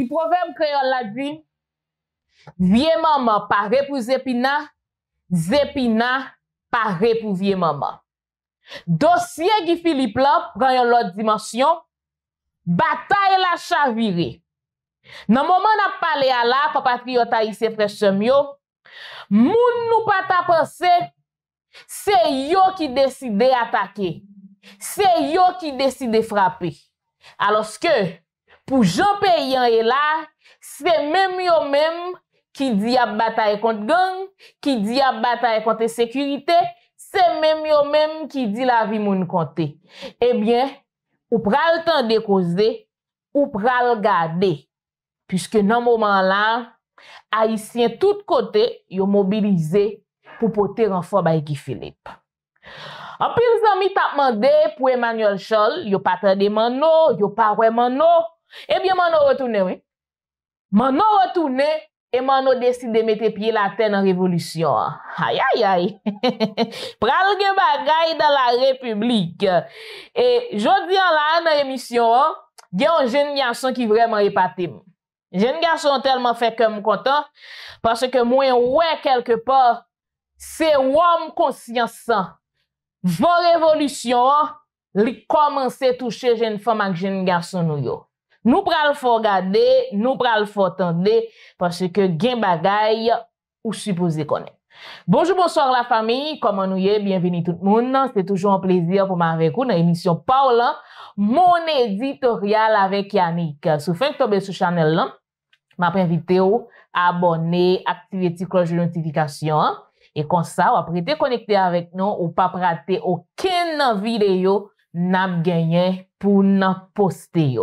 Le proverbe créole l'a dit, vieille maman paraît pour Zépina, Zépina paraît pour vieille maman. Dossier Guy Philippe là prend une autre dimension, bataille la chaviré. Dans le moment où on parle à la, papa patriote haïtien frère Chemio, moun nou pas ta pensé, c'est yo qui décide attaquer. C'est yo qui décide frapper. Alors que pour Jean Payan et là, c'est même yo même qui dit à bataille contre gang, qui dit à bataille contre insécurité, c'est même yo même qui dit la vie moun compter. Eh bien, ou pral temps de causer, ou pral garder. Puisque dans ce moment-là, Haïtiens de tous côtés, ils ont mobilisé pour porter renfort à Guy Philippe. En plus, les amis ont demandé pour Emmanuel Schall, ils n'ont pas attendu Mano, ils n'ont pas oué Mano. Eh bien, Mano retourné, oui. Mano retourné, et Mano décide de mettre pied la terre dans la révolution. Aïe, aïe, aïe. Pral gen bagay dans la République. Et jodi an la, dans l'émission, il y a un jeune garçon qui vraiment épaté. Jeune garçon tellement fait que je suis content parce que moi, ouais, quelque part, c'est homme conscience. Vos révolution, li commence à toucher jeune femme avec jeune garçon. Nous pral faut regarder, nous pral faut attendre parce que gen bagay ou supposé connaître. Bonjour, bonsoir la famille, comment nous y bienvenue tout le monde. C'est toujours un plaisir pour m'avoir dans l'émission Paul, mon éditorial avec Yannick. Sous fin de tomber sur channel là. M'a invité ou abonner, activer la cloche de notification et comme ça ou après te connecter avec nous ou pas rater aucune vidéo n'a gagné pour n'a poster.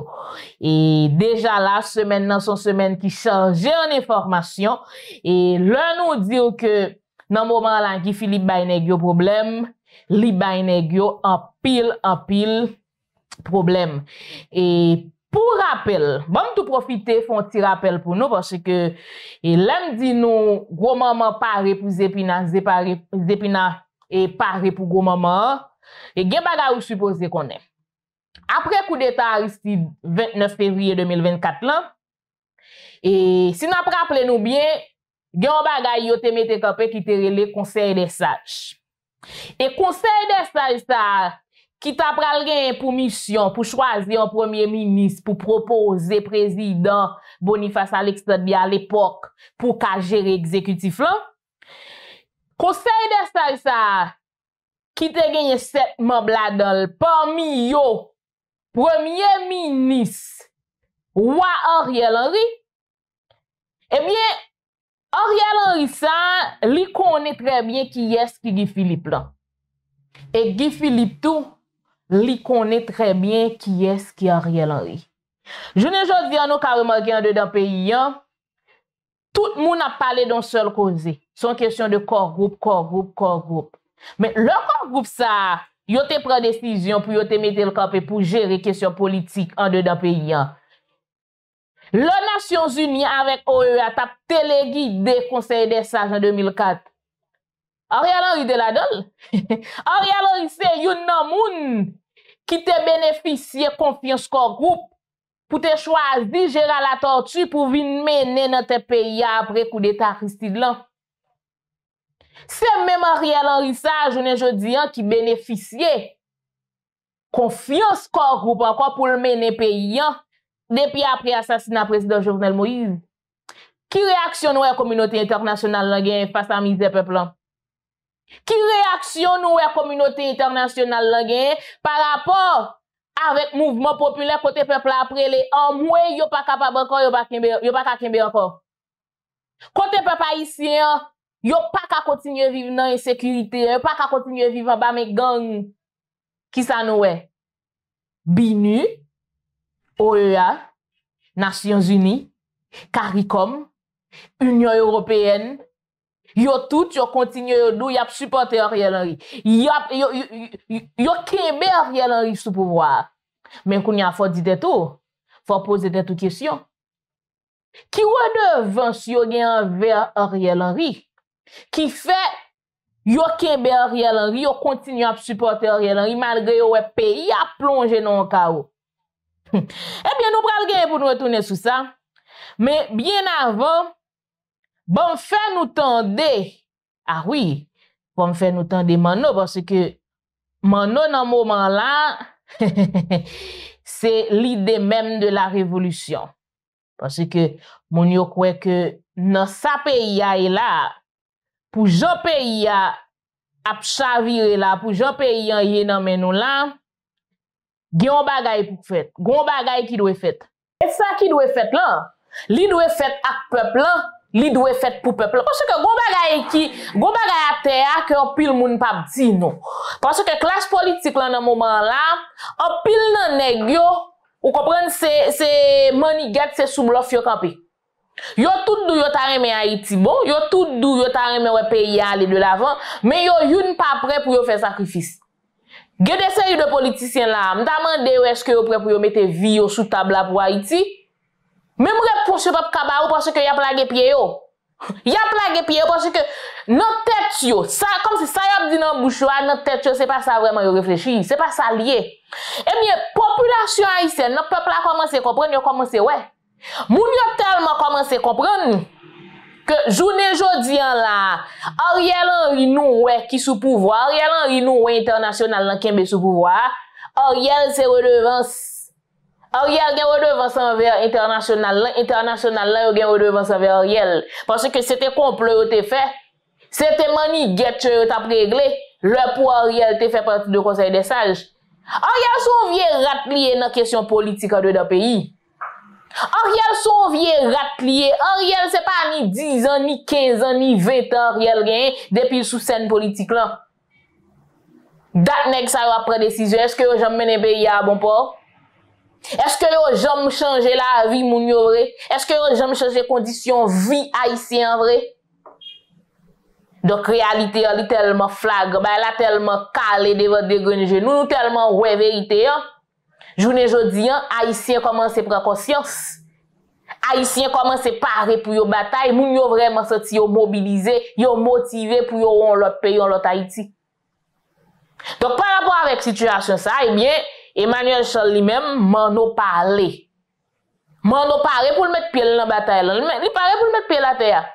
Et déjà la semaine nan son semaine qui chargée en information et l'on nous dit que dans moment là Guy Philippe bay nèg yo problème, li bay nèg yo en pile problème. Et pour rappel, bon tout profiter, font un petit rappel pour nous parce que l'homme dit nous, gros maman paré pour Zépina, Zépina et paré pour gros maman. Et gen baga ou supposé qu'on est. Après coup d'état Aristide 29 février 2024 là, et si nous rappelons nous bien, gen baga yo te mette kapé qui te relé conseil des sages. Et conseil des sages ça qui t'a pral gen pour mission, pour choisir un premier ministre, pour proposer président Boniface Alexandre à l'époque, pour qu'à gérer exécutif là. Conseil des sages qui te gagné 7 membres là-dedans, parmi eux, premier ministre, roi Ariel Henry. Eh bien, Ariel Henry ça, lui connaît très bien qui est Guy Philippe là. Et Guy Philippe tout, lui connaît très bien qui est qui Ariel Henry. Je ne j'en dis à nous qu'à remarquer en dedans pays, hein? Tout le monde a parlé d'un seul cause. C'est une question de corps groupe. Mais le corps groupe ça, yo te prend décision pour yo te mettre le camp pour gérer question politique en dedans pays. Les Nations Unies avec OEA t'a téléguidé conseil des sages en 2004. Ariel Henry de la donne. Ariel Henry c'est yon nan moun qui te bénéficié confiance corps groupe pour te choisir gérer la tortue pour venir mener dans tes pays après coup d'état Aristide là. C'est même Ariel Henry ça, jodi an qui bénéficiait confiance corps groupe encore pour le mener pays depuis après assassinat président Jovenel Moïse. Qui réaction nous la communauté internationale face à misère peuple? Qui réaction nous la communauté internationale par rapport avec mouvement populaire côté peuple après les hommes yo pas capable encore yo pas capable encore. Côté peuple haïtien yo pas qu'à continuer à vivre dans l'insécurité, yo pas qu'à continuer à vivre en bas mes gangs. Qui ça nous est? BINU, OEA, Nations Unies, Caricom, Union Européenne, yo tout, yo continue yo dou, yo supporter Ariel Henry. Yo kembe Ariel Henry sous pouvoir. Mais qu'on y a faut dire des tout, faut poser des tout questions. Qui redevance yo gen envers Ariel Henry? Qui fait yo kembe Ariel Henry, yo continue à supporter Ariel Henry malgré yo pays a plongé dans le chaos. Eh bien nous pral gen pour nous retourner sur ça. Mais bien avant, bon fait nous tendez. Ah oui, bon fait nous tendez Mano, parce que Mano, dans ce moment-là, c'est l'idée même de la révolution. Parce que, mon yo croit que dans sa pays là, pour Jean Payan, à chavirer là, pour Jean Payan, il y a nous là, il y a un bagay pour faire, il y a un bagay qui doit faire. Et ça qui doit faire là, il doit faire avec le peuple là, il doit faire pour le peuple. Parce que il y a un bagay à terre que un pile moun pa di non. Parce que classe politique là, dans moment là, un pile nan nèg yo, vous comprenez, c'est manigate, c'est sous bluff yo campé. Yo tout dou yo ta remè Haïti bon, yo tout dou yo ta remè wè pays aller de l'avant, mais yo youn pas prêt pour yo faire sacrifice. Gè des série de politiciens là, m'ta mandé est-ce que yo prêt pour yo mettre vie yo sous table là pour Haïti? Même réponse yo pa kaba parce que y a plagué pied yo. Y a plagué pied parce que notre tête yo, ça comme si ça y a dit dans bouche yo, notre tête yo c'est pas ça vraiment yo réfléchir, c'est pas ça lié. Eh bien population haïtienne, notre peuple a commencé comprendre, yo commencé ouais. Moun yo tellement commencé comprendre que journée jodi an la Ariel Henry nou wè qui sous pouvoir, Ariel Henry nou wè international lan kembe sous pouvoir, Ariel c'est redevance, Ariel gen redevance envers international lan yo gen redevance envers Ariel parce que c'était complot yo te fait, c'était manigette yo t'a réglé, le pour Ariel te fait partie de conseil des sages. Ariel son vieux rat lié dans question politique dedans pays. Ariel son vieux ratlier. Ariel c'est pas ni 10 ans, ni 15 ans, ni 20 ans Ariel gagne depuis sous scène politique là. Dat nèg ça va prendre décision. Est-ce que yo jambe mène pays à bon port? Est-ce que yo jambe changer la vie moun yo vrai? Est-ce que yo jambe changer condition vie haïtien vrai? Donc réalité elle tellement flagrant, elle a tellement calé devant des grenouilles. Nous tellement ouais vérité hein. Journée jodi an, haïtien commence à prendre conscience. Haïtien commence à parer pour yo bataille, moun yo vraiment senti yo mobilisé, yo motivé pour yo on l'autre pays, on l'autre Haïti. Donc par rapport avec situation ça, eh bien Emmanuel Schall lui-même m'en a parlé pour le mettre pied dans bataille, il paraît pour le mettre pied à terre.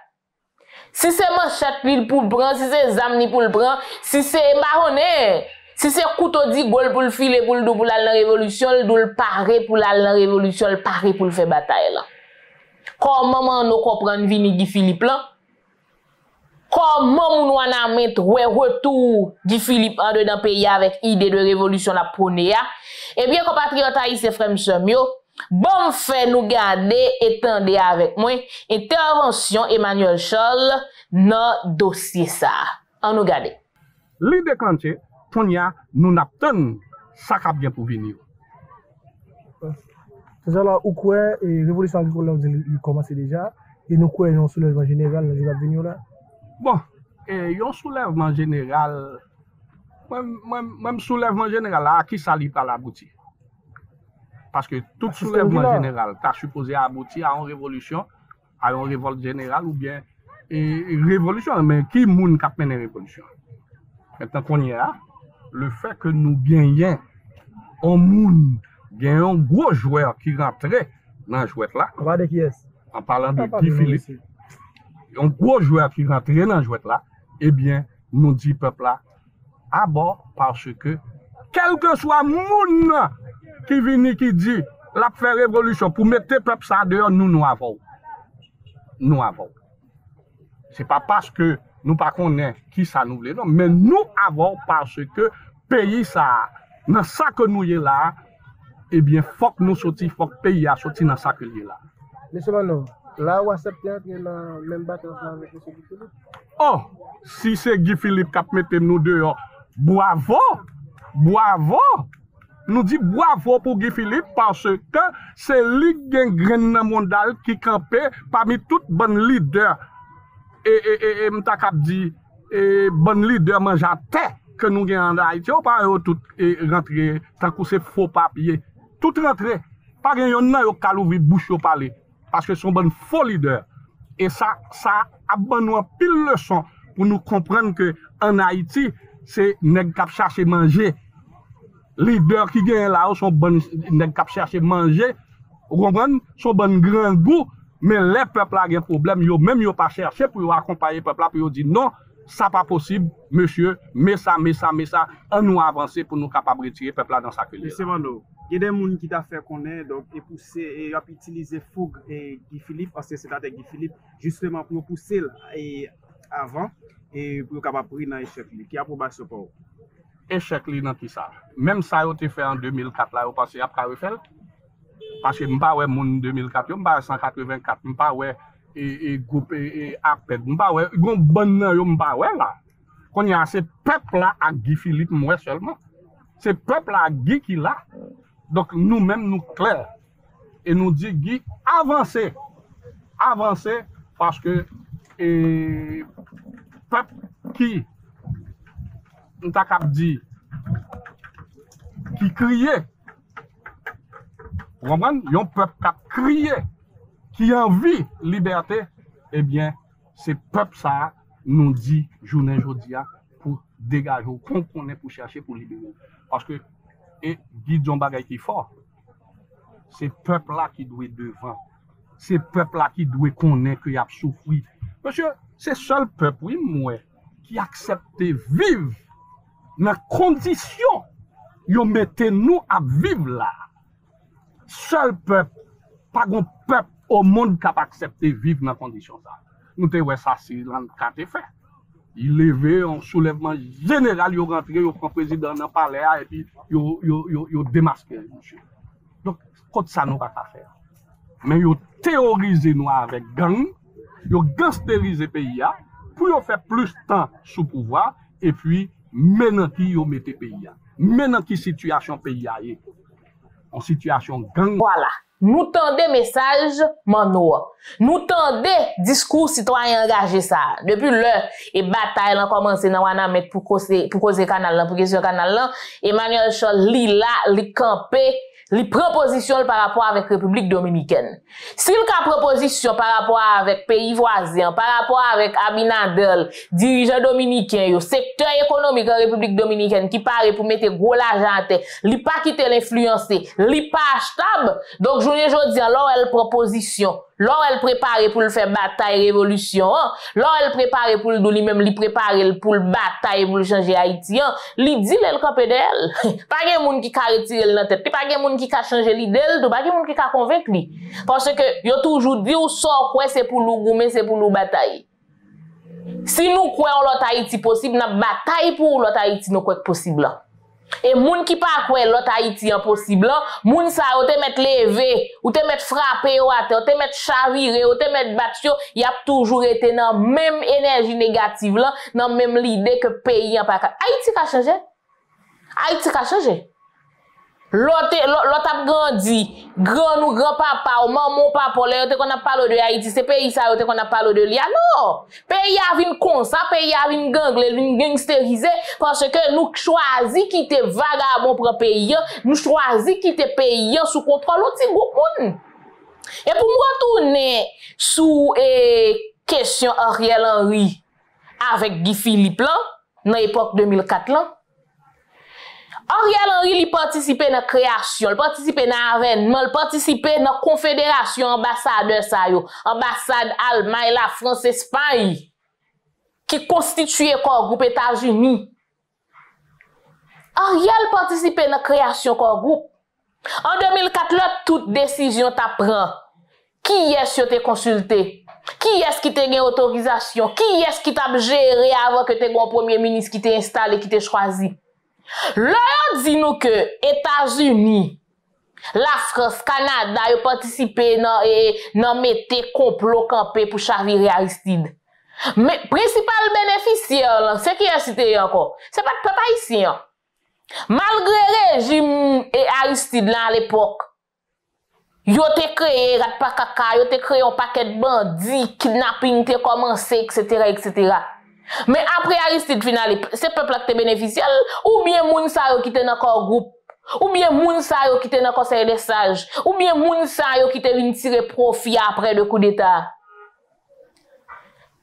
Si c'est manchette lui pour le prendre, si c'est zam ni pour le prendre, si c'est marronné, si c'est couteau dit gol pour le filer pour le pour la révolution, le parer pour la révolution, le parer pour le faire bataille là. Comment nous comprendre vini Guy Philippe là? Comment nous en mettre retour Guy Philippe en dedans pays avec idée de révolution la prôner là? Eh bien compatriotes haïtiens frères sœurs, bon fait nous garder et tendez avec moi intervention Emmanuel Schall dans dossier ça. On nous garde. Lui déclencher nous n'attendons ça qui bien pour venir. Déjà là, où quoi révolution agricole a commencé déjà et nous quoi un soulèvement général nous va venir là. Bon, et un soulèvement général, même soulèvement général là qui s'allie par la boutique. Parce que tout soulèvement général t'as supposé aboutir à une révolution, à une révolte générale ou bien une révolution, mais qui moun cap mener révolution. Maintenant qu'on y a le fait que nous gagnons en monde, gagnons un gros joueur qui rentrait dans la jouette là. En parlant de Guy Philippe, un gros joueur qui rentrait dans la jouette là, eh bien, nous dit peuple là, à bord, parce que, quel que soit le monde qui vient qui dit, la faire révolution, pour mettre le peuple ça dehors, nous avons. Nous avons. Ce n'est pas parce que nous pas connaissons qui ça nous voulait, non, mais nous avons parce que pays ça, dans ça que nous y là, eh bien, faut que nous sortions, faut que pays a sorti dans ça que nous y là. Monsieur Manon, là où accepter dans même bataille avec Monsieur Guy Philippe? Oh, si c'est Guy Philippe qui a mis nous dehors, bravo, bravo, nous dit bravo pour Guy Philippe parce que c'est lui qui a un grain mondial qui campait parmi toutes bonnes leaders et m'ta cap dit bonnes leaders mange à terre. Que nous gagnons en Haïti, on parle tout rentrer, tant que c'est faux papier, tout rentrer. Pas gagner un an, on a ouvert bouche au parler, parce que sont bon faux leader. Et ça abonne nous pile leçon pour nous comprendre que en Haïti, c'est nèg qui cherche manger. Leader qui gagne là, sont bon nèg qui cherche manger. Vous comprenez? Sont bon grand goût Mais les peuples ont des problèmes, ils n'ont même pas cherché pour accompagner le peuple, pour dire non, ça n'est pas possible, monsieur, mais ça, on nous avancer pour nous capables de retirer le peuple dans sa culture. Monsieur Mando, il y a des gens qui ont fait connaître, donc, et poussé, et ont utilisé Fougue et Guy Philippe, parce que c'est avec Guy Philippe, justement pour pousser avant, et pour capable pris dans l'échec. Qui a approbation pour vous? Échec dans qui ça? Même ça a été fait en 2004, là, au passé, après Refel. Parce que je ne sais pas si 2004, je ne sais pas 184, je ne sais pas si groupe appel, je ne sais pas si je ne sais pas si là. C'est peuple là à Guy Philippe, moi seulement. C'est peuple là à Guy qui là. Donc nous-mêmes, nous clairs. Et nous disons, Guy, avancez. Avancez parce que peuple qui, nous avons dit, qui criait. Vous comprenez? Il y a un peuple qui a crié, qui a envie de liberté. Eh bien, ce peuple ça nous dit, journée aujourd'hui, pour dégager, pour chercher, pour libérer. Parce que, et Guy Djombagay qui est fort, c'est peuple-là qui doit être devant. C'est peuple-là qui doit connaître qu'il a souffert. Monsieur, c'est seul peuple, oui, moi, qui accepte vivre dans les conditions où mettez-nous à vivre là. Seul peuple, pas un peuple au monde qui a accepté vivre dans les conditions. Nous avons ça, c'est l'enquête fait. Il levait un soulèvement général, il est rentré, il prend le président dans le palais et puis il démasqué. Donc, quand ça nous va faire. Mais il théorise nous avec gang, il gangsterise le pays, pour faire plus de temps sous pouvoir et puis maintenant qu'il mette le pays. Maintenant qu'il situation pays. En situation gang. Voilà, nous tendez message manoir. Nous tendez discours citoyen engagé ça. Depuis l'heure et bataille a commencé dans wana mettre pour causer canal pour question canal là. Emmanuel Schall li là, li camper, li proposition par rapport avec République Dominicaine. S'il ka proposition par rapport avec pays voisins, par rapport avec Aminadel, dirigeant dominicain, le secteur économique en République Dominicaine qui paraît pour mettre gros l'argent à terre, li pas quitter l'influencer, li pas achetable. Donc journée jodi alors elle proposition, alors elle prépare pour le faire bataille révolution, alors elle prépare pour le lui-même li prépare pour le bataille pour le changer Haïti, li dit le camper d'elle. Pas gen moun qui ka retirer dans tête, pas gen moun qui a changé l'idée, il pas de monde qui a convaincu. Parce que yo toujours dit ou sort quoi c'est pour nous goumer, c'est pour nous bataille. Si nous croyons l'autre Haïti possible, nous bataille pour l'autre Haïti nous croyons possible. Et moun qui pas croit l'autre Haïti impossible, moun ça ou te mettre levé, ou te mettre frappé ou te mettre chaviré, ou te mettre battu, y a toujours été dans même énergie négative là, dans même l'idée que pays en pas Haïti a changé. Haïti a changé. L'autre a grandi, grand ou grand-papa, ou maman, papa, l'autre qu'on a parlé de Haïti, c'est pays ça, l'autre qu'on a parlé de l'IA. Non! Pays a vint con, ça, pays a vint gang, vint gangsterisé, parce que nous choisissons quitter vagabond pour pays, nous choisissons quitter pays sous contrôle petit groupe. Et pour me retourner sous question Ariel Henry avec Guy Philippe, dans l'époque 2004, là, Ariel Henry li participait dans la création, il participait dans l'avènement, il participait dans la confédération ambassadeur sa yo, ambassade Allemagne, la France, Espagne, qui constituait corps groupe États-Unis. Ariel participait dans la création corps groupe. En 2004, toute décision ta pran. Qui est-ce qui t'a consulté? Qui est-ce qui t'a gagné autorisation? Qui est-ce qui t'a géré avant que t'aies un premier ministre qui t'a installé, qui t'a choisi? Leur dit nous que États-Unis, la France, Canada, ils participé dans mette complot campé pour chavirer Aristide. Mais principal bénéficiaire, c'est qui est cité encore? C'est pas le peuple haïtien. Malgré le régime et Aristide là à l'époque, ils ont créé rat pakaka, ils ont créé un paquet de bandits, kidnapping ont commencé, etc., etc. Mais après Aristide finale, c'est peuple qui est bénéficiaire, ou bien moun sa yo qui était dans corps groupe, ou bien moun sa yo qui était dans conseil des sages, ou bien moun sa yo qui était venu tirer profit après le coup d'état.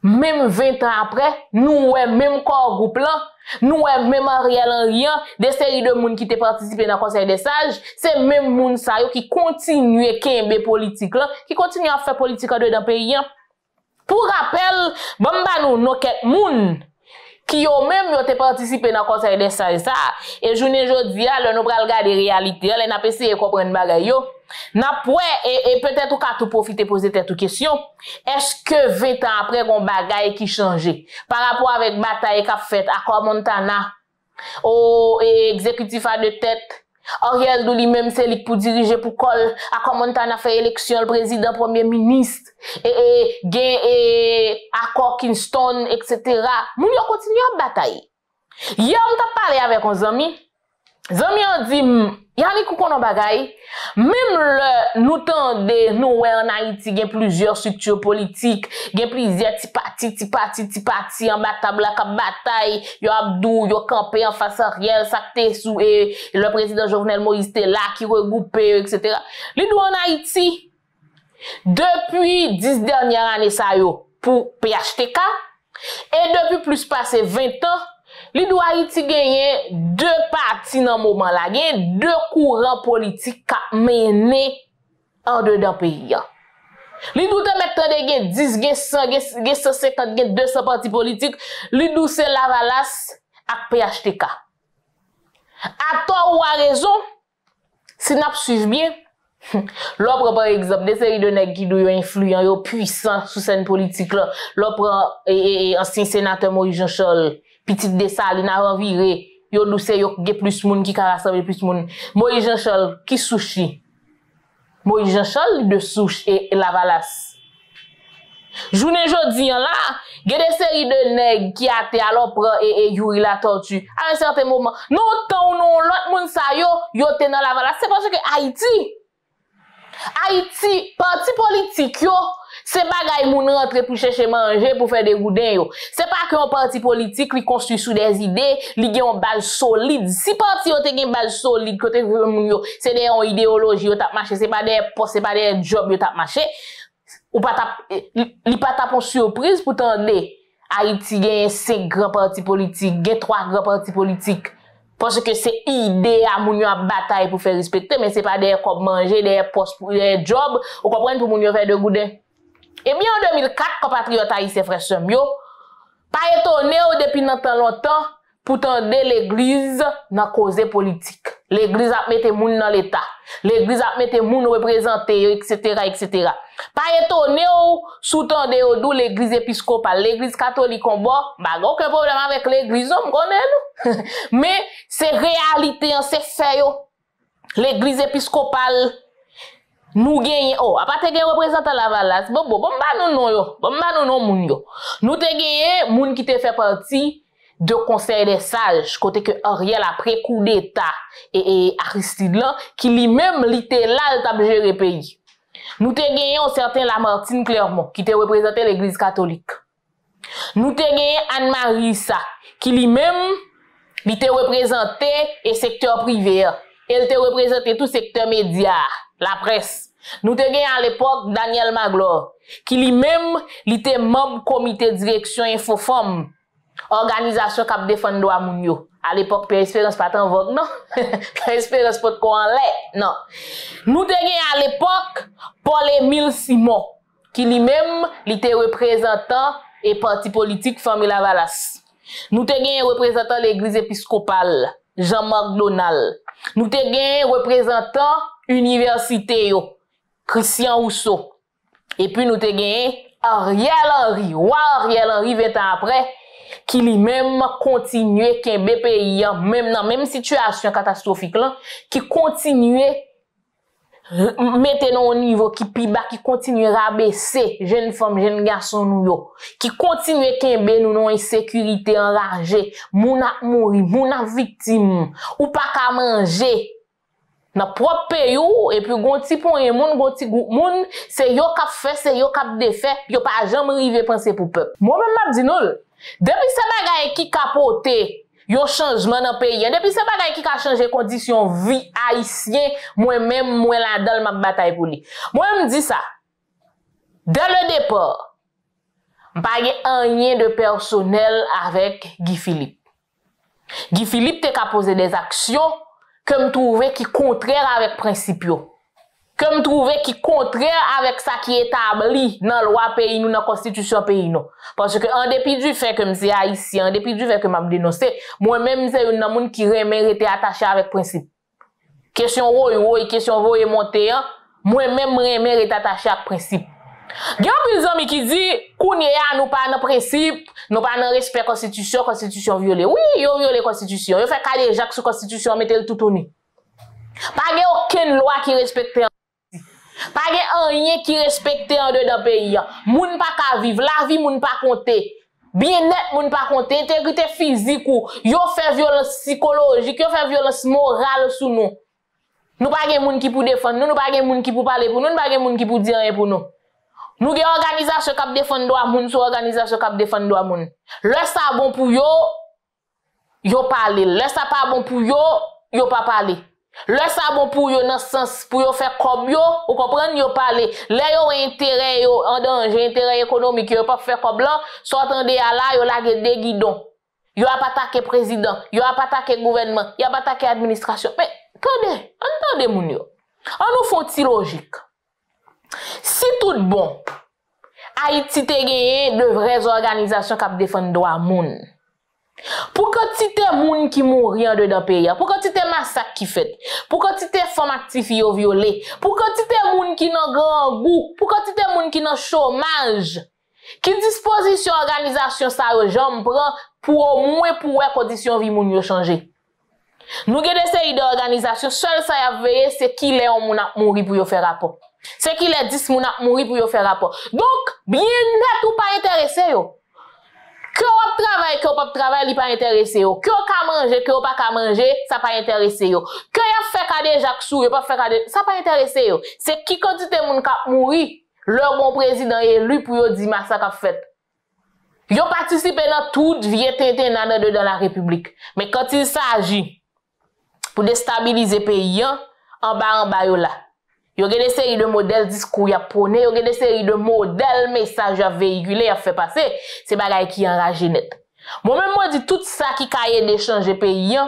Même 20 ans après, nous avons même corps groupe là, nous avons même Ariel Henry, des séries de monde qui ont participé dans le Conseil des sages, c'est même monde ça qui continue à faire politique là, qui continue à faire politique dans le pays. Pour rappel, bon bah nous nos quelques monde qui ont même ont participé dans le Conseil des sages ça, et journée aujourd'hui là nous pral regarder réalité, là n'a pas essayé de comprendre bagay yo. N'a point et peut-être ou qu'à tout profiter poser cette question. Est-ce que 20 ans après qu'on bagaille qui changeait par rapport avec bataille qu'a fait accord Montana au exécutif à deux têtes Ariel Douli même c'est lui pour diriger pour col accord Montana fait élection le président premier ministre et gain et accord Kingston etc. Moun yo continue à batailler. Hier on t'a parlé avec un ami. Zami on dit Yannick ou konon bagay, même le, nous tendez, nous, ouais, en Haïti, il y a plusieurs structures politiques, il y a plusieurs ti parti, en batable, la bataille, yo Abdou, yo campé en face à Riel, sakte sou, et le président Jovenel Moïse, te là, qui regroupe, etc. Les deux en Haïti, depuis 10 dernières années, ça yo, pour PHTK, et depuis plus passé 20 ans, li do Haïti gagné deux partis dans moment là, gagné deux courants politiques qui mené en dedans pays. Li do te mettre gagné 10, gagné 100, gagné 150, gagné 200 partis politiques, li do c'est Lavalas ak PHTK. A tort ou à raison, si n'a suivre bien, l'opre par exemple des séries de nèg qui doit influent yo puissant sous scène politique là, l'opre et ancien sénateur Moïse Jean-Charles petite de ça, il n'a viré, yo douce, yo ge plus moun qui rassemble plus moun. Moïse Jean-Charles, qui souchi? Moïse Jean-Charles de souche et Lavalas. Journée jodi en là, ge des séries de nèg qui a été à l'opre et Yuri la tortue. À un certain moment, non, tant non, l'autre moun sa yo, yo te dans Lavalas. C'est parce que Haïti, parti politique yo, c'est bagay moun rentre pour chercher manger, pour faire des goudins yo. C'est pas qu'un parti politique li construit sous des idées, li gen yon base solide. Si parti yo te gen base solide, kote moun yo, c'est des yon idéologie yo tap marché, c'est pas des postes, c'est pas des jobs yo tap marché. Ou pas tap, li pas tap on surprise pour tande, Haïti gen 5 grands partis politiques, gen 3 grands partis politiques. Parce que c'est idée à moun yo a bataille pour faire respecter, mais c'est pas des comme manger, des postes, des jobs, ou comprendre pour moun yo faire des goudins. Eh bien, en 2004, compatriotes haïtiens frères Semyo, pas étonné depuis longtemps pour tendre l'église dans cause politique. L'église a mette moun dans l'État. L'église a mette moun représenté, etc., etc. Pas étonné sous tendre d'où l'église épiscopale, l'église catholique en bas, bah, aucun problème avec l'église, on connaît, non? Mais c'est réalité, c'est fait, l'église épiscopale, nous gagnons, à part de représentant Lavalas, bon, bah, non, moun yo. Nous te gagnons, moun qui te fait partie de Conseil des Sages, côté que Ariel après coup d'État, et Aristide là, qui lui-même, l'était là, t'a géré pays. Nous te gagnons certain Lamartine Clermont, qui te représentait l'église catholique. Nous te gagnons Anne-Marie Sa, qui lui-même, l'était représenté et secteur privé. Elle te représentait tout secteur média. La presse. Nous te gagnons à l'époque Daniel Maglo, qui lui-même, il était membre comité direction Infoforme, organisation cap défendre droit moun yo. À l'époque, Pierre Espérance pas en vogue, non? Pierre Espérance pas de quoi en l'air, non? Nous te gagnons à l'époque Paul Émile Simon, qui lui-même, il était représentant et parti politique famille Lavalas. Nous te gagnons représentant l'église épiscopale, Jean Macdonald. Nous te gagnons représentant université yo, Christian Rousseau. Et puis nous te gagné Ariel Henry 20 ans après, qui lui-même continuait kembe pays même dans même situation catastrophique là, qui continuait maintenant au niveau qui pi bas, qui continuait à baisser jeunes femmes, jeunes garçons nous yo, qui continuait kembe nous non insécurité enragée, moun a mouri, moun a victime ou pas ka manger. Dans propre pays et puis gon ti point moun gon ti groupe moun c'est yo k'ap fait c'est yo k'ap défait yo pas jamais arrivé penser pour peuple moi même m'a dit non depuis ces bagaille qui capoter yo changement dans pays depuis ces bagaille qui ka changer condition vie haïtien moi même moi la dalle m'a bataille pour lui moi me dit ça dès le départ bagé un lien de personnel avec Guy Philippe. Guy Philippe t'a posé des actions que me trouvais qui contraire avec principe yo. Que me trouvais qui contraire avec ça qui est établi dans loi pays nous, dans constitution pays nous. Parce que en dépit du fait que me c'est haïtien, en dépit du fait que m'a dénoncé, moi-même c'est une monde qui remet était attaché avec principe. Question roy, question voyer monter, moi-même remet était attaché avec principe. Il y a plusieurs amis qui disent qu'on n'y a nous pas dans principe, nous pas dans respect constitution violée. Oui, yo violé constitution, yo fait caler Jacques sur constitution, mettez le tout au nez. Pas aucune loi qui respecte. Pas rien qui respecte en dedans pays. Moun pas ka vivre, la vie moun pas compter. Bien-être moun pas compter, intégrité physique ou yo fait violence psychologique, yo fait violence morale sous nous. Nous pas gen moun qui pour défendre, nous pas gen moun qui pour parler pour nous, nous pas gen moun qui pour dire rien pour nous. Nous avons une organisation qui défend droit moun, sou organisation qui défend droit moun. Le ça bon pour yo, yo parler. Le ça pas bon pour yo, yo pas parler. Le ça bon pour yo dans sens pour yo faire comme yo, ou comprendre yo parler. Là yo intérêt yo en danger, intérêt économique, yo pas faire comme blanc, soit attendez à là yo la des guidons. Yo a pas attaqué président, yo a pas attaqué gouvernement, yo a pas attaqué administration. Mais attendez moun yo. On nous faut ti logique. Si tout bon, Haïti te gagne de vraies organisations qui défendent droit moun. Pour quantité moun qui mourient dedans pays, pour quantité massacre qui fait, pour quantité femme active yo violée, pour quantité moun qui nan grand goût, pour quantité moun qui nan chômage, qui disposition organisation ça yo jambe prend pour au moins pour condition vie moun yo changer. Nous gen des série d'organisation seul ça y a veillé c'est qui les moun a mouri pour yo faire rapport. C'est qu'il est 10 moun a mouri pour yo faire rapport. Donc, bien net ou pas intéressé yo. Que on travaille, que on pas travail, il pas intéressé yo. Que on ka manger, que on pas ka manger, ça pas intéressé yo. Que y fait ka déjà sou, y pas fait ka de, ça pas intéressé yo. C'est qui quantité moun ka mouri, leur bon président élu pour yo di massacre a fait. Yo participe dans toute vie tété dans la République. Mais quand il s'agit pour déstabiliser pays en bas yo là. Yo gen des séries de modèles discours y a prôné, yo gen des séries de modèles messages à véhiculer à faire passer, c'est bagay qui enrage net. Moi même moi dit tout ça qui caille d'échanger pays,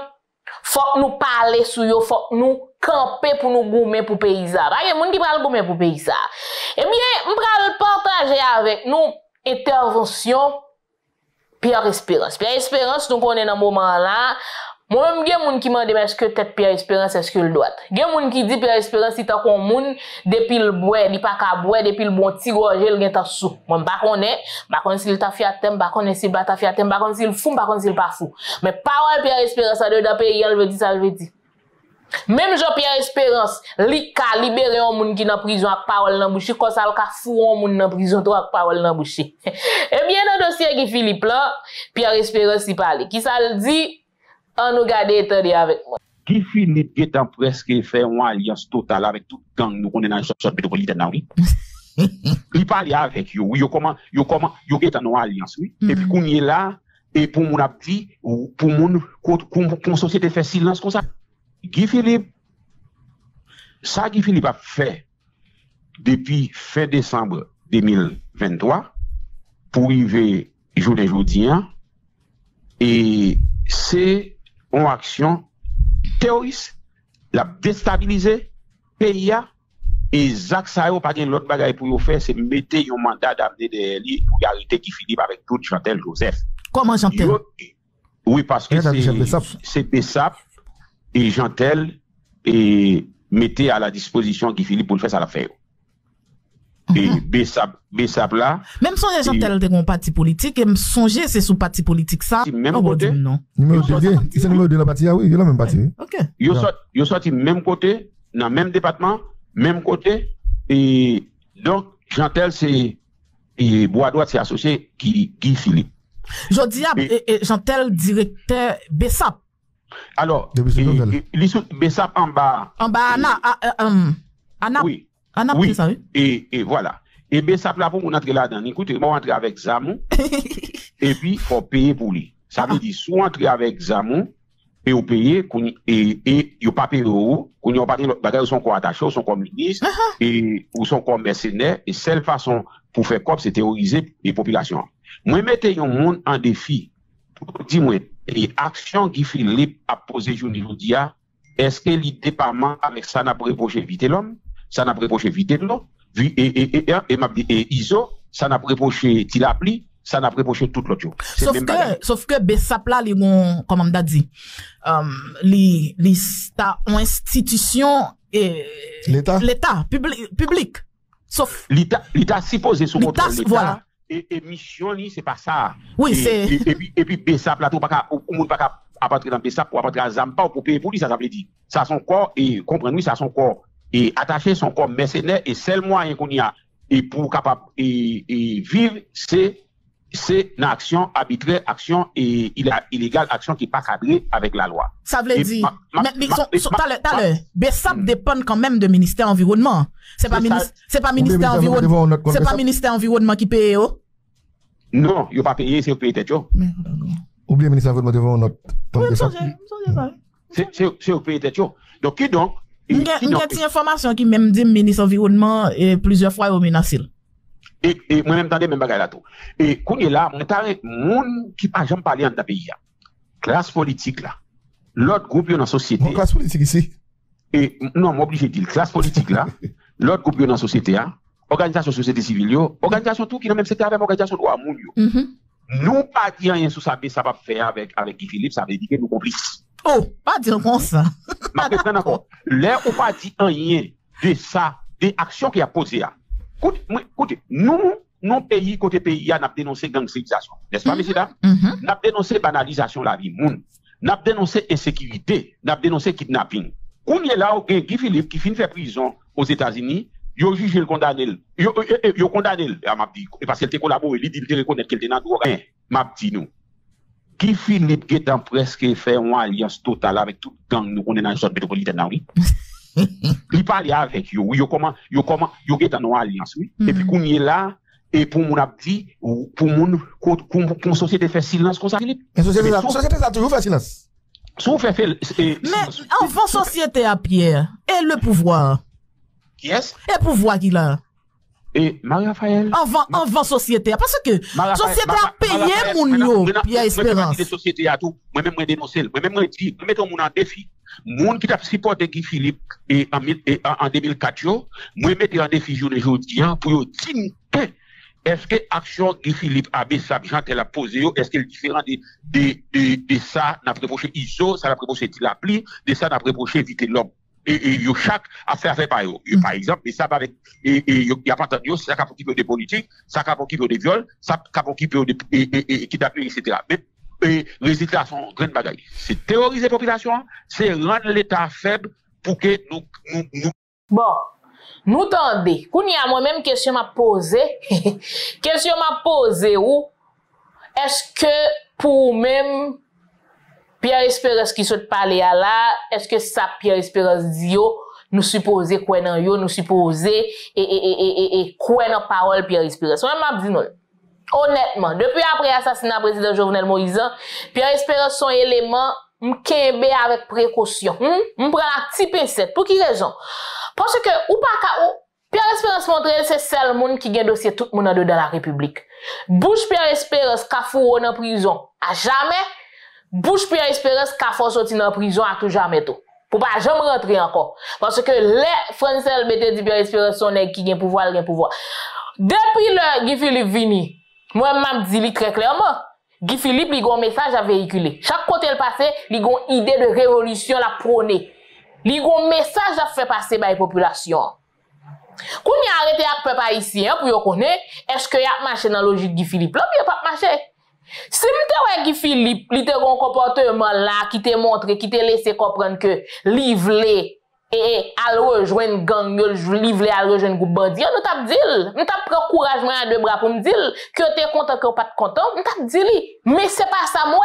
faut nous parler sou yo, faut nous camper pour nous gommer pour paysa. Ba gen moun ki pral gommer pour paysa. Eh bien, m pral partager avec nous intervention Pierre Espérance. Pierre Espérance nous connaît dans moment là. Moi-même, il y a des gens qui m'ont dit, est-ce que tête Pierre Espérance, est-ce que le doit? Il y a des gens qui disent, Pierre Espérance, si t'as qu'on moun, depuis le bois, il pas qu'à bois, depuis le bon petit gorgé, il y a un sou. Moi, je ne sais pas si il t'a fait à thème, je ne sais pas si il t'a fait à thème, je ne sais pas si il fou, je ne sais pas si il pas fou. Mais parole Pierre Espérance, ça doit payer, elle veut dire, ça veut dire. Même Jean-Pierre Espérance, il a libéré un moun qui n'a prison avec parole dans bouche, comme ça, il a fou un moun dans prison avec parole dans bouche. Eh bien, dans le dossier qui Philippe là, Pierre Espérance, il parle. Qui ça le dit? On nous garde étendus avec moi. Guy Philippe étant presque fait une alliance totale avec tout gang nous connaît dans le sort métropolitain oui. Il parle avec vous, yo étant une alliance oui. Et puis qu'on est là et pour mon appui pour mon qu'on société fait silence comme ça. Guy Philippe ça Guy Philippe a fait depuis fin décembre 2023 pour arriver aujourd'hui et c'est en action terroriste, la déstabiliser, pays, et Zach Sayo, pas de l'autre bagaille pour faire, c'est mettre un mandat d'amener des lits pour arrêter Guy Philippe avec tout Chantel Joseph. Comment Chantel? Oui, parce que c'est Besap et Chantel et mettez à la disposition Guy Philippe pour le faire ça l'affaire. Et Besap là. Même songe Chantel de mon parti politique, et me songe c'est sous parti politique ça. Même côté. C'est numéro 2 la partie, oui, il est la même partie. Ok. Yo sorti même côté, dans même département, même côté. Et donc, Chantel c'est, et Bois Droite c'est associé Guy Philippe. Je dis à Chantel directeur Besap. Alors, Besap en bas. En bas, Anna. Oui. Oui, ça, oui. Et voilà. Et Besap là, pour qu'on entre là-dedans, écoutez, moi, entrer avec Zamou, et puis, il faut payer pour lui. Ça veut dire, soit entrer avec Zamou, et vous payez, et vous pas payez, vous n'avez pas payé, vous sont comme attachés, vous sont comme ministres, et vous sont comme mercenaires, et seule façon pour faire comme, c'est terroriser les populations. Moi, mettez un monde en défi. Dis-moi, et action Guy Philippe a posé aujourd'hui, est-ce que l'idée pas mal avec ça n'a pas reproché vite l'homme, ça n'a pas reproché vite l'homme, et ISO, ça n'a pas reproché Tilapli, ça n'a pas reproché tout l'autre. Sauf que Besap là, les gens, comme on a dit, les institutions et l'État public. Sauf l'État supposé sous contrôle l'État. Voilà. Et mission, c'est pas ça. Oui, c'est. Et puis, Besap, là, tout le monde pas apporter dans Besap pour apporter à Zampa pour payer pour lui, ça veut dire. Ça a son corps, et comprenez-nous, ça a son corps. Et attacher son corps mercenaire, et seul moyen qu'on y a, et pour capable, et vivre, c'est une action arbitraire, action et illégale, action qui n'est pas cadrée avec la loi. Ça veut dire. Mais Besap dépend quand même de ministère environnement. C'est pas ministère environnement. C'est pas ministère environnement qui paye. Non, il n'y a pas payé, c'est au pays tête. Ou bien ministère environnement devant notre. C'est au pays tête. Donc qui donc? Il y a des informations qui même dit ministère environnement et plusieurs fois au menacé. Et moi-même, je même bagaille là tout. Et quand il est là, monde qui pas jamais parlé dans le pays. Classe politique là. L'autre groupe dans la société. Mon classe politique ici. Et non, je suis obligé de dire classe politique là. L'autre groupe dans la société. Hein, organisation société civile. Yo, organisation tout qui dans même secteur avec organisation droit moun yo. Nous pas dire rien sur ça, ça va faire avec Guy Philippe, ça veut dire que nous complices. Oh, pas dire comme ça. Mais d'accord. Là, on pas dire rien de ça, des actions qui a posé là. Écoutez, nous, pays, côté pays, nous avons dénoncé gangsterisation. N'est-ce pas, messieurs dames? Nous avons dénoncé banalisation de la vie. Nous avons dénoncé insécurité. Nous avons dénoncé kidnapping. Quand il y a là, Guy Philippe qui finit de faire prison aux États-Unis, il a jugé le condamné. Il a condamné. Parce qu'il a collaboré, il a dit qu'il reconnaît qu'il était dans le droit. M'a dit nous. Guy Philippe qui est presque fait une alliance totale avec tout le gang, nous connaissons dans une sorte métropolitaine. Il parle avec vous, il est dans une alliance, oui. Et puis, quand il est là, et pour mon abdi, pour mon société fait silence, comme ça, Philippe. La société, ça toujours fait silence. Mais, avant société à Pierre, et le pouvoir. Qui est-ce? Et le pouvoir qu'il a. Et Marie-Raphaël. Avant société, parce que société a payé mon yo, Pierre Espérance. Société à tout, moi-même, je dénonce, moi-même, je dis, je mets mon en défi. Moun qui t'a supporté Guy Philippe en 2004 yo, moi mettre en défi journée aujourd'hui pour dire est-ce que action Guy Philippe a Besap Jean elle a posé est-ce qu'elle différent de ça n'a reproché ISO, ça n'a reproché Tilapli, de ça n'a reproché Vite l'homme et yo chaque affaire fait par yo. Par exemple, Besap avec et yo y a pas entendu ça qu'a occupé des politiques, ça qu'a occupé des viols, ça qu'a occupé et qui d'appui etc. Et résultat sont grande bagaille. C'est théoriser la population, c'est rendre l'État faible pour que nous... Bon, nous tendez. Quand il y a moi-même question m'a posé, question m'a posé où est-ce que pour même Pierre Espérance qui saute parler à là, est-ce que ça Pierre Espérance dit nous supposons quoi dans yo, nous supposons et quoi dans parole Pierre Espérance. Moi m'a dit non. Honnêtement, depuis après l'assassinat du président Jovenel Moïse, Pierre Espérance son élément m'kembe avec précaution. M'prend la petite pincette. Pour qui raison? Parce que ou pas ka Pierre Espérance montre c'est seul monde qui gagne dossier tout monde dans la République. Bouche Pierre Espérance ka fourre en prison à jamais. Bouche Pierre Espérance ka force sortir en prison à tout jamais tout. Pour pas jamais rentrer encore. Parce que les Français mettent dit Pierre Espérance son nèg qui gagne pouvoir, gagne pouvoir. Depuis le Guy Philippe vini, moi, je dis très clairement, Guy Philippe, il y a un message à véhiculer. Chaque côté il passe, il y a une idée de révolution à prôner. Il y a un message à faire passer par la population. Quand il a arrêté avec les peuples haïtiens, pour connaître, est-ce qu'il a marché dans la logique de Guy Philippe? Là, il n'a pas marché. Si je te Guy Philippe, il a un comportement là, qui te montre, qui te laisse comprendre que livrer et à rejoindre gang, livrer à rejoindre groupe bandit, nous t'a dit, nous t'a pris courage à deux bras pour me dire que t'es content que pas content, nous t'a dit mais c'est pas ça moi.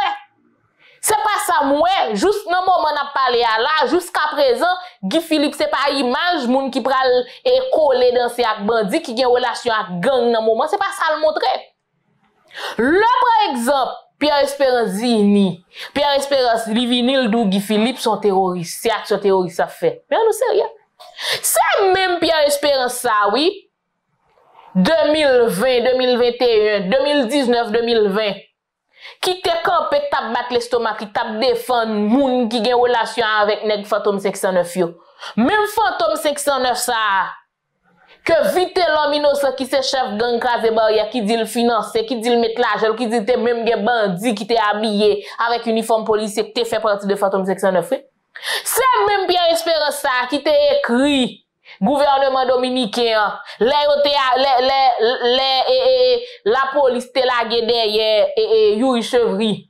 C'est pas ça moi, juste dans moment on a parlé à là jusqu'à présent, Guy Philippe c'est pas image moun qui pral et coller danser avec bandit qui gagne relation avec gang dans moment, c'est pas ça le montrer. Là par exemple Pierre Espérance Zini, Pierre Espérance Livinil Dougui Philippe sont terroristes, c'est action terroriste à fait. Mais nous sérieux. C'est même Pierre Espérance ça, oui. 2020, 2021, 2019, 2020, qui te campé, tap bat l'estomac, qui tap défendre moun qui gen relation avec nèg Phantom 609 yo. Même Phantom 509 ça, que vite l'homme innocent qui se chef gang krasé barrière, qui dit le financer, qui dit le mettre l'argent, qui dit te même gen bandit qui te habillé avec uniforme policier, qui te fait partie de Phantom 609. C'est même Pierre Espérance ça, qui te écrit gouvernement dominicain, la police te lage derrière Yuri Chevry,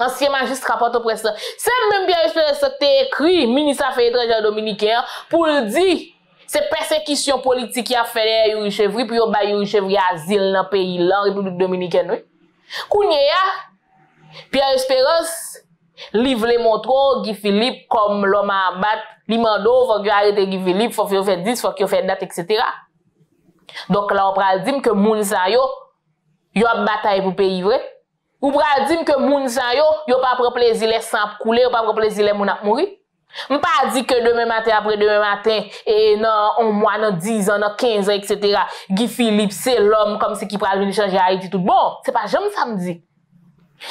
ancien magistrat Port-au-Prince. C'est même Pierre Espérance qui te écrit ministre affaires étrangères dominicain pour le dire c'est persécution politique qui a fait Yuri Chevry puis on ba Yuri Chevry asile dans pays là République Dominicaine. Oui. Kounye Pierre Espérance livre les montres Guy Philippe comme l'homme à abattre, l'imando, faut que arrêter Guy Philippe, faut que fait 10, faut que fait date, etc. Donc là, on pral dire que moun sa yo, yo a bataille pour pays vrai. Ou pral dire que moun sa yo, yo pas prendre plaisir les sang couler, yo pas prendre plaisir les moun a mourir. On pas dire que demain matin, après demain matin, et non, un mois, non, 10 ans, non, 15 ans, etc. Guy Philippe, c'est l'homme comme c'est qui pral venir changer Haïti tout bon. C'est pas jamais samedi.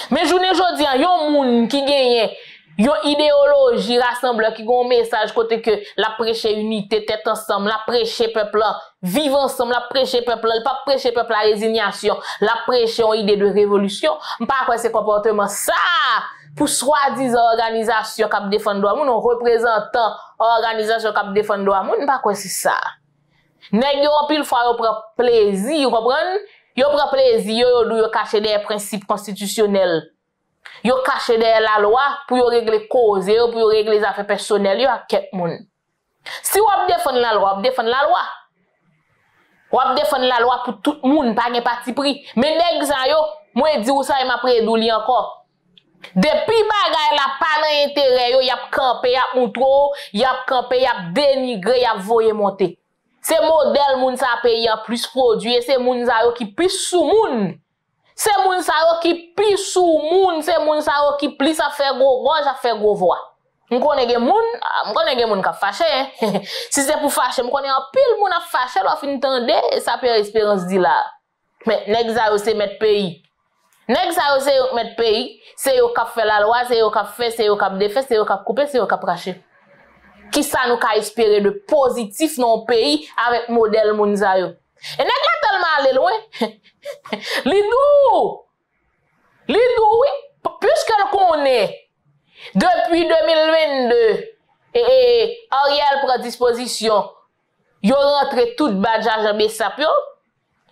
Mais journée aujourd'hui, yon moun qui gagne, yon idéologie rassemble qui gon message côté que la prêche unité, tête ensemble, la prêche peuple, vivre ensemble, la prêche peuple, pas prêche peuple la résignation, la prêche une idée de révolution, pas quoi ce comportement ça pour soi-disant organisation qui défend droit moun, on représentant organisation qui défend droit moun, pas quoi c'est ça. Nèg yo pile fois yo prend plaisir, comprendre? Yo prend plaisir, yo cacher des principes constitutionnels. Yo cacher des la loi pour yo régler cause, pour yo régler les affaires personnelles yo à quelques moun. Si on défend la loi, on défend la loi. On défend la loi pour tout moun, pas gen parti pris. Mais nèg sa yo, moi di ou ça et m'a prédouli encore. Depuis bagay la pas nan intérêt yo, y a camper, y a montro, y a camper, y a dénigrer, y a voyer monter. C'est modèle moun sa paye en plus produit, c'est moun sa yo qui plus sous moun. C'est moun sa yo qui plus sous moun, c'est moun sa yo qui plus à faire gros roche, à faire gros voix. M'konnè gen moun ka fâché. Si c'est pour fâcher, m'konnè en pile moun a fâché, lò fin tande ça Pierre Espérance dit là. Mais nèg sa yo c'est mettre pays. Nèg sa yo c'est mettre pays, c'est yo k'ap fait la loi, c'est yo k'ap fait, c'est yo k'ap défait, c'est yo k'ap couper, c'est yo k'ap racher. Qui ça nous ka espérer de positif dans le pays avec modèle moun sa yo. Et nèg la tellement aller loin. Lidou oui, puisque le connaît depuis 2022 et Ariel prend disposition, yo rentre tout badjage en Besap yo,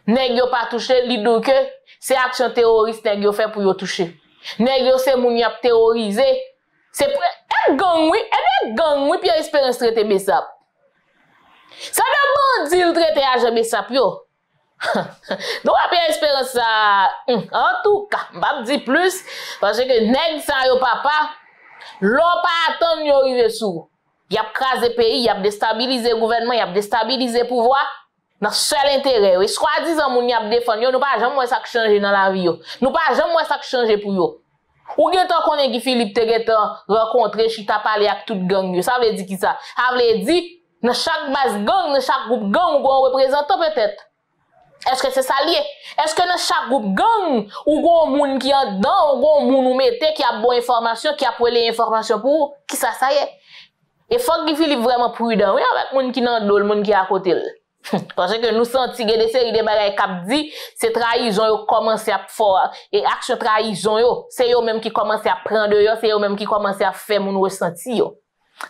nèg yo pas touché Lidou que c'est action terroriste nèg yo fait pour yo toucher. Nèg yo c'est moun y a terroriser. C'est un gang, oui, Pierre Espérance traite Besap. Ça veut dire bandit traite agent Besap, yo. Donc, Pierre Espérance, ça, en tout cas, je ne vais pas dire plus, parce que nèg sa yo papa, l'on pas attendre yon arrive sous. Y a crasé pays, y a déstabilisé gouvernement, y a déstabilisé pouvoir. Dans seul intérêt, oui. Soi-disant, moun y a défendu, nous pas jamais ça changer dans la vie, nous pas jamais ça changer pour yo. Ou gen tan konnen Guy Philippe te gen tan rencontre chita parler avec toute gang yo. Ça veut dire qui ça? Ça veut dire dans chaque base gang, dans chaque groupe gang ou un représentant peut-être. Est-ce que c'est ça lié? Est-ce que dans chaque groupe gang ou gon moun qui en dedans, ou gon moun ou mette qui a bonne information, qui a prélé information pour qui ça ça y est? Et faut Guy Philippe vraiment prudent oui avec moun qui nan dol, moun qui à côté. Parce que nous senti des séries de bagages cap dit c'est trahison yo commencé à fort et action trahison yo c'est eux même qui commencé à prendre yo c'est eux même qui commencé à faire mon ressenti yo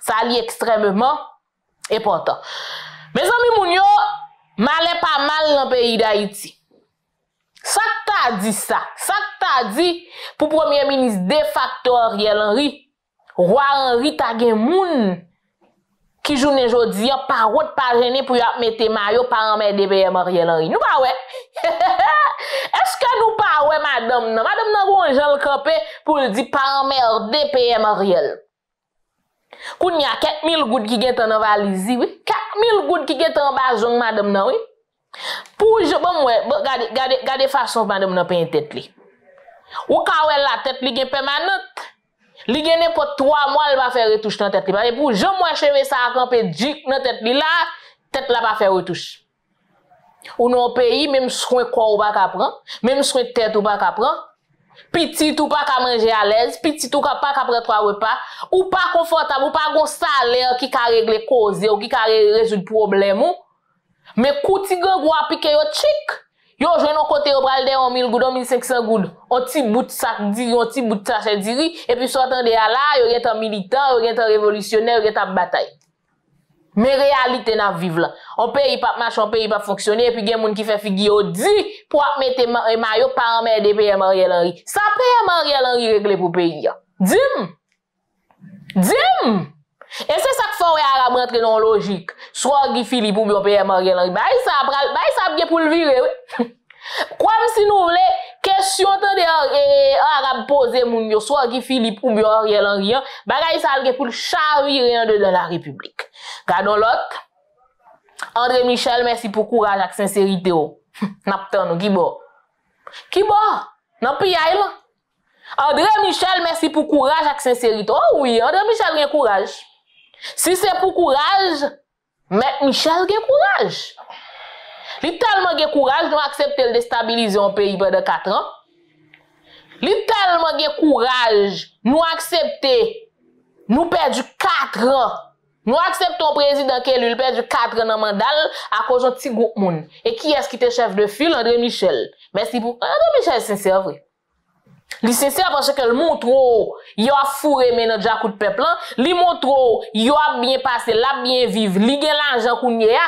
ça li extrêmement important mes amis moun yo mal est pas mal dans pays d'Haïti ça t'a dit ça t'a dit pour premier ministre de facto Ariel Henry roi Henry ta gen moun qui joue aujourd'hui, par route, par gêné, pour y mettre maillot, par en mer de BM Ariel Henry. Nous pas ouais. Est-ce que nous pas ouais, madame? Non? Madame n'a pas un jean le campé pour le dire par en mer de PM Ariel. Koun y a 4000 gouttes qui gètent en valise, oui. 4000 gouttes qui gètent en bajon, madame n'a, oui. Pour je, bon, ouais, gade façon, madame n'a pas une tête, li. Ou ka ouais, la tête, li gen permanente. Li gène pour 3 mois, elle va faire retouche dans tête. Et pour je moi cheve ça à camper duc dans tête là, tête là va faire retouche. Ou non pays, même soin quoi ou pas qu'à prendre, même soin tête ou pas qu'à prendre, petit ou pas qu'à manger à l'aise, petit ou pas qu'à prendre trois repas, ou pas confortable, ou pas un salaire qui a réglé cause ou qui a résoudre problème ou, mais kouti gang ou appliquer yo chic, yo joine au côté au bral de 1000 goud, 1500 goud, un petit bout de sac diri, un petit bout de sachet diri, et puis sortant de là, yo est un militant, yo est un révolutionnaire, yo est en bataille. Mais réalité n'a vivre là. On pays pas marcher, on pays pas fonctionner et puis il y a moun qui fait figure dit pour mettre maillot par mère de PM Ariel Henry. Ça PM Ariel Henry régler pour pays. Dim. Et c'est ça que faut arabe rentrer dans logique. Soit Guy Philippe ou bien PM Ariel Henry. Bah ça bien pour le virer oui. Comme si nous voulons question de arabe poser moun yo soit Guy Philippe ou bien Ariel Henry. Bah ça bien pour le chavirer de la République. Gardons l'autre. André Michel, merci pour courage et sincérité. Naptan nous, Qui bon? Nan pays là. André Michel, merci pour courage et sincérité. Oh oui, André Michel gen courage. Si c'est pour courage, mais Michel gen courage. Li tellement gen courage, nous accepter de déstabiliser un pays pendant 4 ans. Li tellement gen courage, nous accepter, nous perdre 4 ans. Nous acceptons président qui lui perd du 4 ans dans mandat à cause d'un petit groupe moun. Et qui est-ce qui était chef de file? André Michel. Merci pour André Michel sincère vrai. Li sincère parce que le montre il a fourré maintenant déjà coup de peuple, li montre il a bien passé, l'a bien vivre, li gagne l'argent qu'on y a.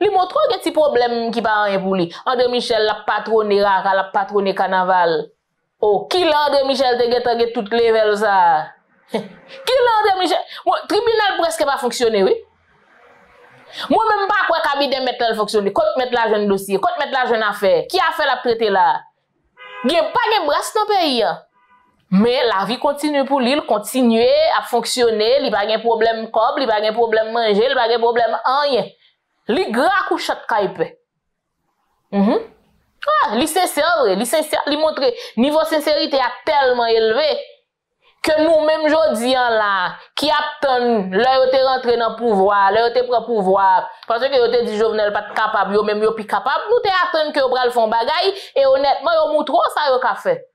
Li montre que petit problème qui pas rien pour lui. André Michel l'a patronné Raka, l'a patronné Carnaval. Oh, qui l'André Michel te toutes les level ça? Qui l'André Michel? Tribunal presque pas fonctionné, oui. Moi-même, pas quoi cabinet mettre fonctionner. Quand mettre la jeune dossier, quand mettre la jeune affaire, qui a fait la traité là? Il n'y a pas de brasse dans le pays. Mais la vie continue pour lui, il continue à fonctionner. Il n'y a pas de problème de cob, il n'y a pas de problème de manger, il n'y a pas de problème de rien. Il est gras à coucher de caille. Ah, il est sincère, il montre niveau sincérité a tellement élevé. Que nous-mêmes, jodi an là, qui attendent, là, ils sont rentrés dans le pouvoir, là, ils prennent le pouvoir, parce que ils ont dit, Jovenel pas capable, ils même plus capable, nous attendons que ils font bagay, et honnêtement, ils montrent ça, ils ont fait.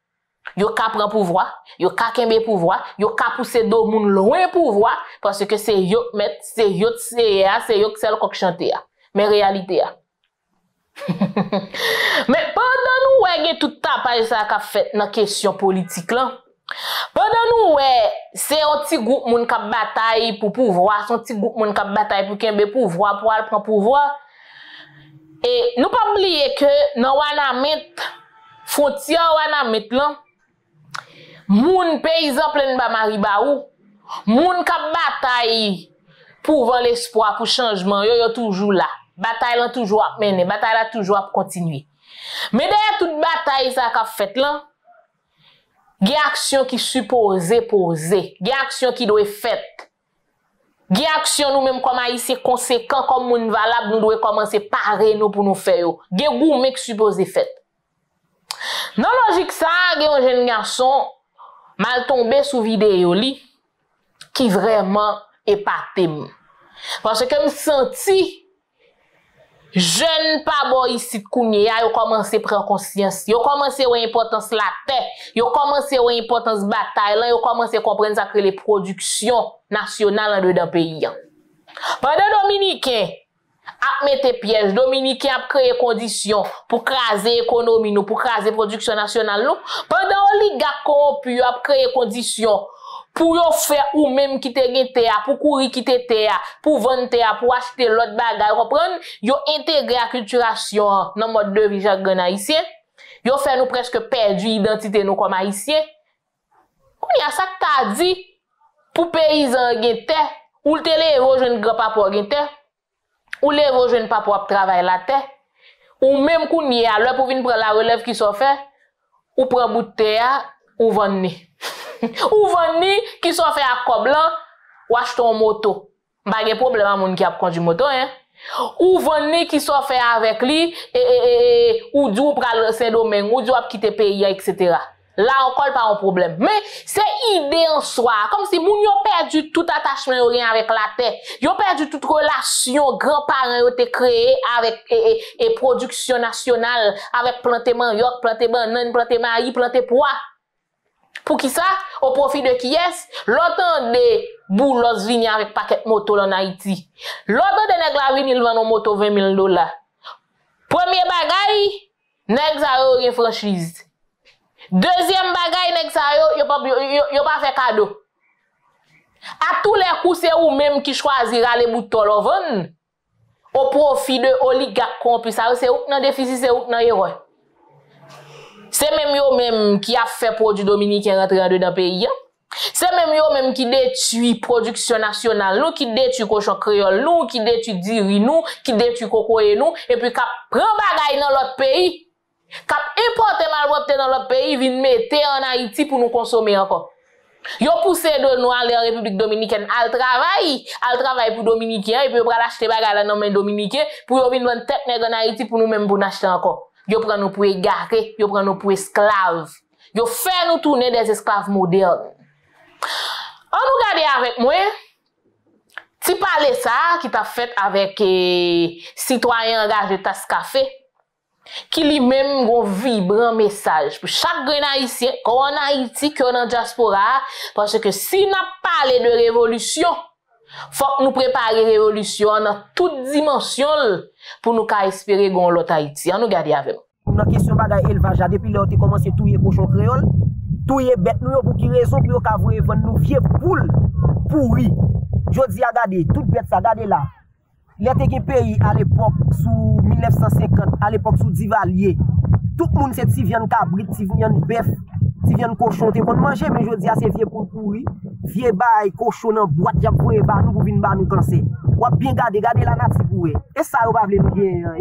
Ils ont pris le pouvoir, ils ont kembe le pouvoir, ils ont poussé deux moun loin pouvoir, parce que c'est eux qui mettent, c'est eux qui celle qui chante. Mais réalité, mais pendant nous, tout tapage ça qu'a fait dans la question politique là, pendant nous c'est un petit groupe moun k'ap bataille pour pouvoir, son petit groupe moun k'ap bataille pour kembe pouvoir pour al prendre pouvoir. Et nous pas oublier que dans Wanamet frontière Wanamet là moun paysan plein ba Maribaou, moun k'ap bataille pour vendre l'espoir pour changement, yo toujours là. Bataille là toujours à mener, bataille là toujours à continuer. Mais derrière toute bataille ça qu'a fait là, il y a action qui supposée poser, il y a action qui doit être faite. Il y a action nous-mêmes comme haïtiens conséquents, comme moun valable, nous doit commencer par nous pour nous faire. Il y a gourmet qui supposé fait. Dans la logique ça, il y a un jeune garçon mal tombé sous vidéo li qui vraiment épaté. Parce que me senti jeune pa boy ici kounye a yo commencé prendre conscience, yo commencé voir importance la terre, yo commencé voir importance bataille là, yo commencé comprendre ça que les productions nationales en dedans pays. Pendant Dominicain a mettre piège, Dominicain a créé conditions pour craser économie nous, pour craser production nationale nous. Pendant oligarque corrompu a créé conditions pour yon faire ou même qui te gen terre, pour courir qui te terre, pour vendre terre, pour acheter l'autre bagage, comprendre, yon intégrer acculturation dans mode de vie chaque haïtien, yon fait nous presque perdu identité nous comme haïtiens. On y a ça que t'as dit, pour paysan gen terre, ou le télé vos jeunes grand-papa gen terre, ou les vos jeunes papa travaille la terre, ou même qu'on y a l'heure pour venir prendre la relève qui sont fait, ou prend bout de terre, ou vendre. Ou veni qui sont fait à Coblan, ou achète ton moto. Pas de problème à moun qui a conduit moto, hein. Ou veni qui sont fait avec lui, ou du pral Saint-Domingue, ou du ap quitter pays, etc. Là encore pas un problème. Mais c'est idée en soi. Comme si moun yon perdu tout attachement yon rien avec la terre. Yon perdu toute relation grand-parent yon te créé avec production nationale, avec planter manioc, planter banane, planter maïs, planter pois. Pour qui ça? Au profit de qui est? L'autre de boulos vini avec paquet moto en Haïti. L'autre de nèg la vini il vend nos moto $20,000. Premier bagay, nèg sa yo gen franchise. Deuxième bagay, nèg sa yo pas fait cadeau. À tous les coups, c'est ou même qui choisira les boutons l'ovon. Au profit de oligarques complices, c'est ou nan déficit, c'est ou nan erreur. C'est même yo même qui a fait produit dominicain rentrer dans le pays. C'est même yo même qui détruit production nationale, nous qui détruit cochon créole, nous qui détruit diri nous, qui détruit cocoye nous, et puis qui prend bagay dans l'autre pays, qui importe malpropre dans l'autre pays, vient mettre en Haïti pour nous consommer encore. Yo poussé de nous aller en République Dominicaine al travail pour Dominicains, et puis pour acheter bagay là dans main Dominicain, pour yo venir vendre tête nèg en Haïti pour nous même pour acheter encore. Yo prend nous pour égarés, yo prend nous pour esclaves. Yo fait nous tourner des esclaves modernes. On nous regarde avec moi. Si parler ça qui t'a fait avec citoyen engagé Tasse Café qui lui-même gon vibrant message pour chaque haïtien qu'on en Haïti qu'on en diaspora parce que si n'a parlé de révolution, faut que nous préparions révolution dans toute dimension pour nous espérer gon l'autre Haïti. On nous regarde avec moi. Une question bagaille élevage depuis là on commencé touyer cochon créole. Tout est bête, nous pour qui raison pour qu'avouer vendre nous vieux poules pourri. Je dis à garder toute bête ça garder là. Il était pays à l'époque sous 1950, à l'époque sous Divalier. Tout le monde c'est si viande cabrit, si viande bœuf, si viande cochon, tu peux manger mais je dis à ces vieux poules pourri, vieux bail cochon en boîte, j'ai pour ba nous pour venir ba nous cancer. On va bien garder, garder la nature pour eux. Et ça on va veut nous bien.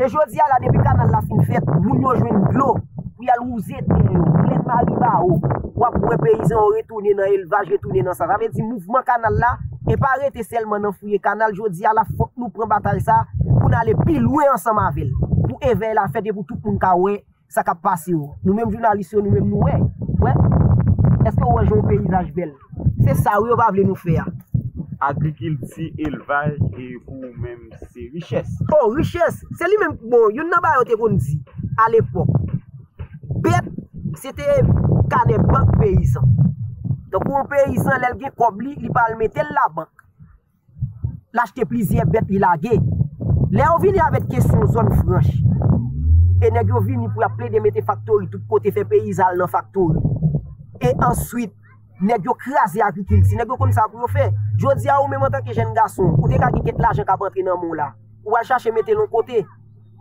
Et je dis à la depuis canal la fin fête, moun yo joine glo. Il y a l'ouzette, plein maribao, ou après paysan retourner dans l'élevage, retourner dans ça. Ça veut dire mouvement canal là, et pas arrêter seulement dans fouiller canal, je dis à la faute nous prend bataille ça, pour aller plus loin ensemble avec elle, pour éveiller la fête et pour tout le monde kawe, ça qu'a passé. Nous-mêmes journalistes, nous-mêmes nous, ouais. Est-ce que vous avez un paysage bel? C'est ça que vous voulez nous faire. Agriculture, élevage et pour même c'est richesse. Oh, richesse, c'est lui-même, bon, il y en a pas qu'on dit à l'époque. Bête, c'était cas des banques paysans. Donc, pour un paysan, il a cobli, il parle mettre la banque. L'acheter plusieurs bêtes, il a gagné. Là, on vient avec question zone franche. Et nèg yo vini pour appeler de mettre factory tout côté fait paysan dans factory. Et ensuite, nèg yo craser agriculture, nèg yo comme ça pour faire. Jodi a ou même en tant que jeune garçon, ou te ka kite l'argent ka rentrer dans mon là. Ou va chercher mettre l'autre côté.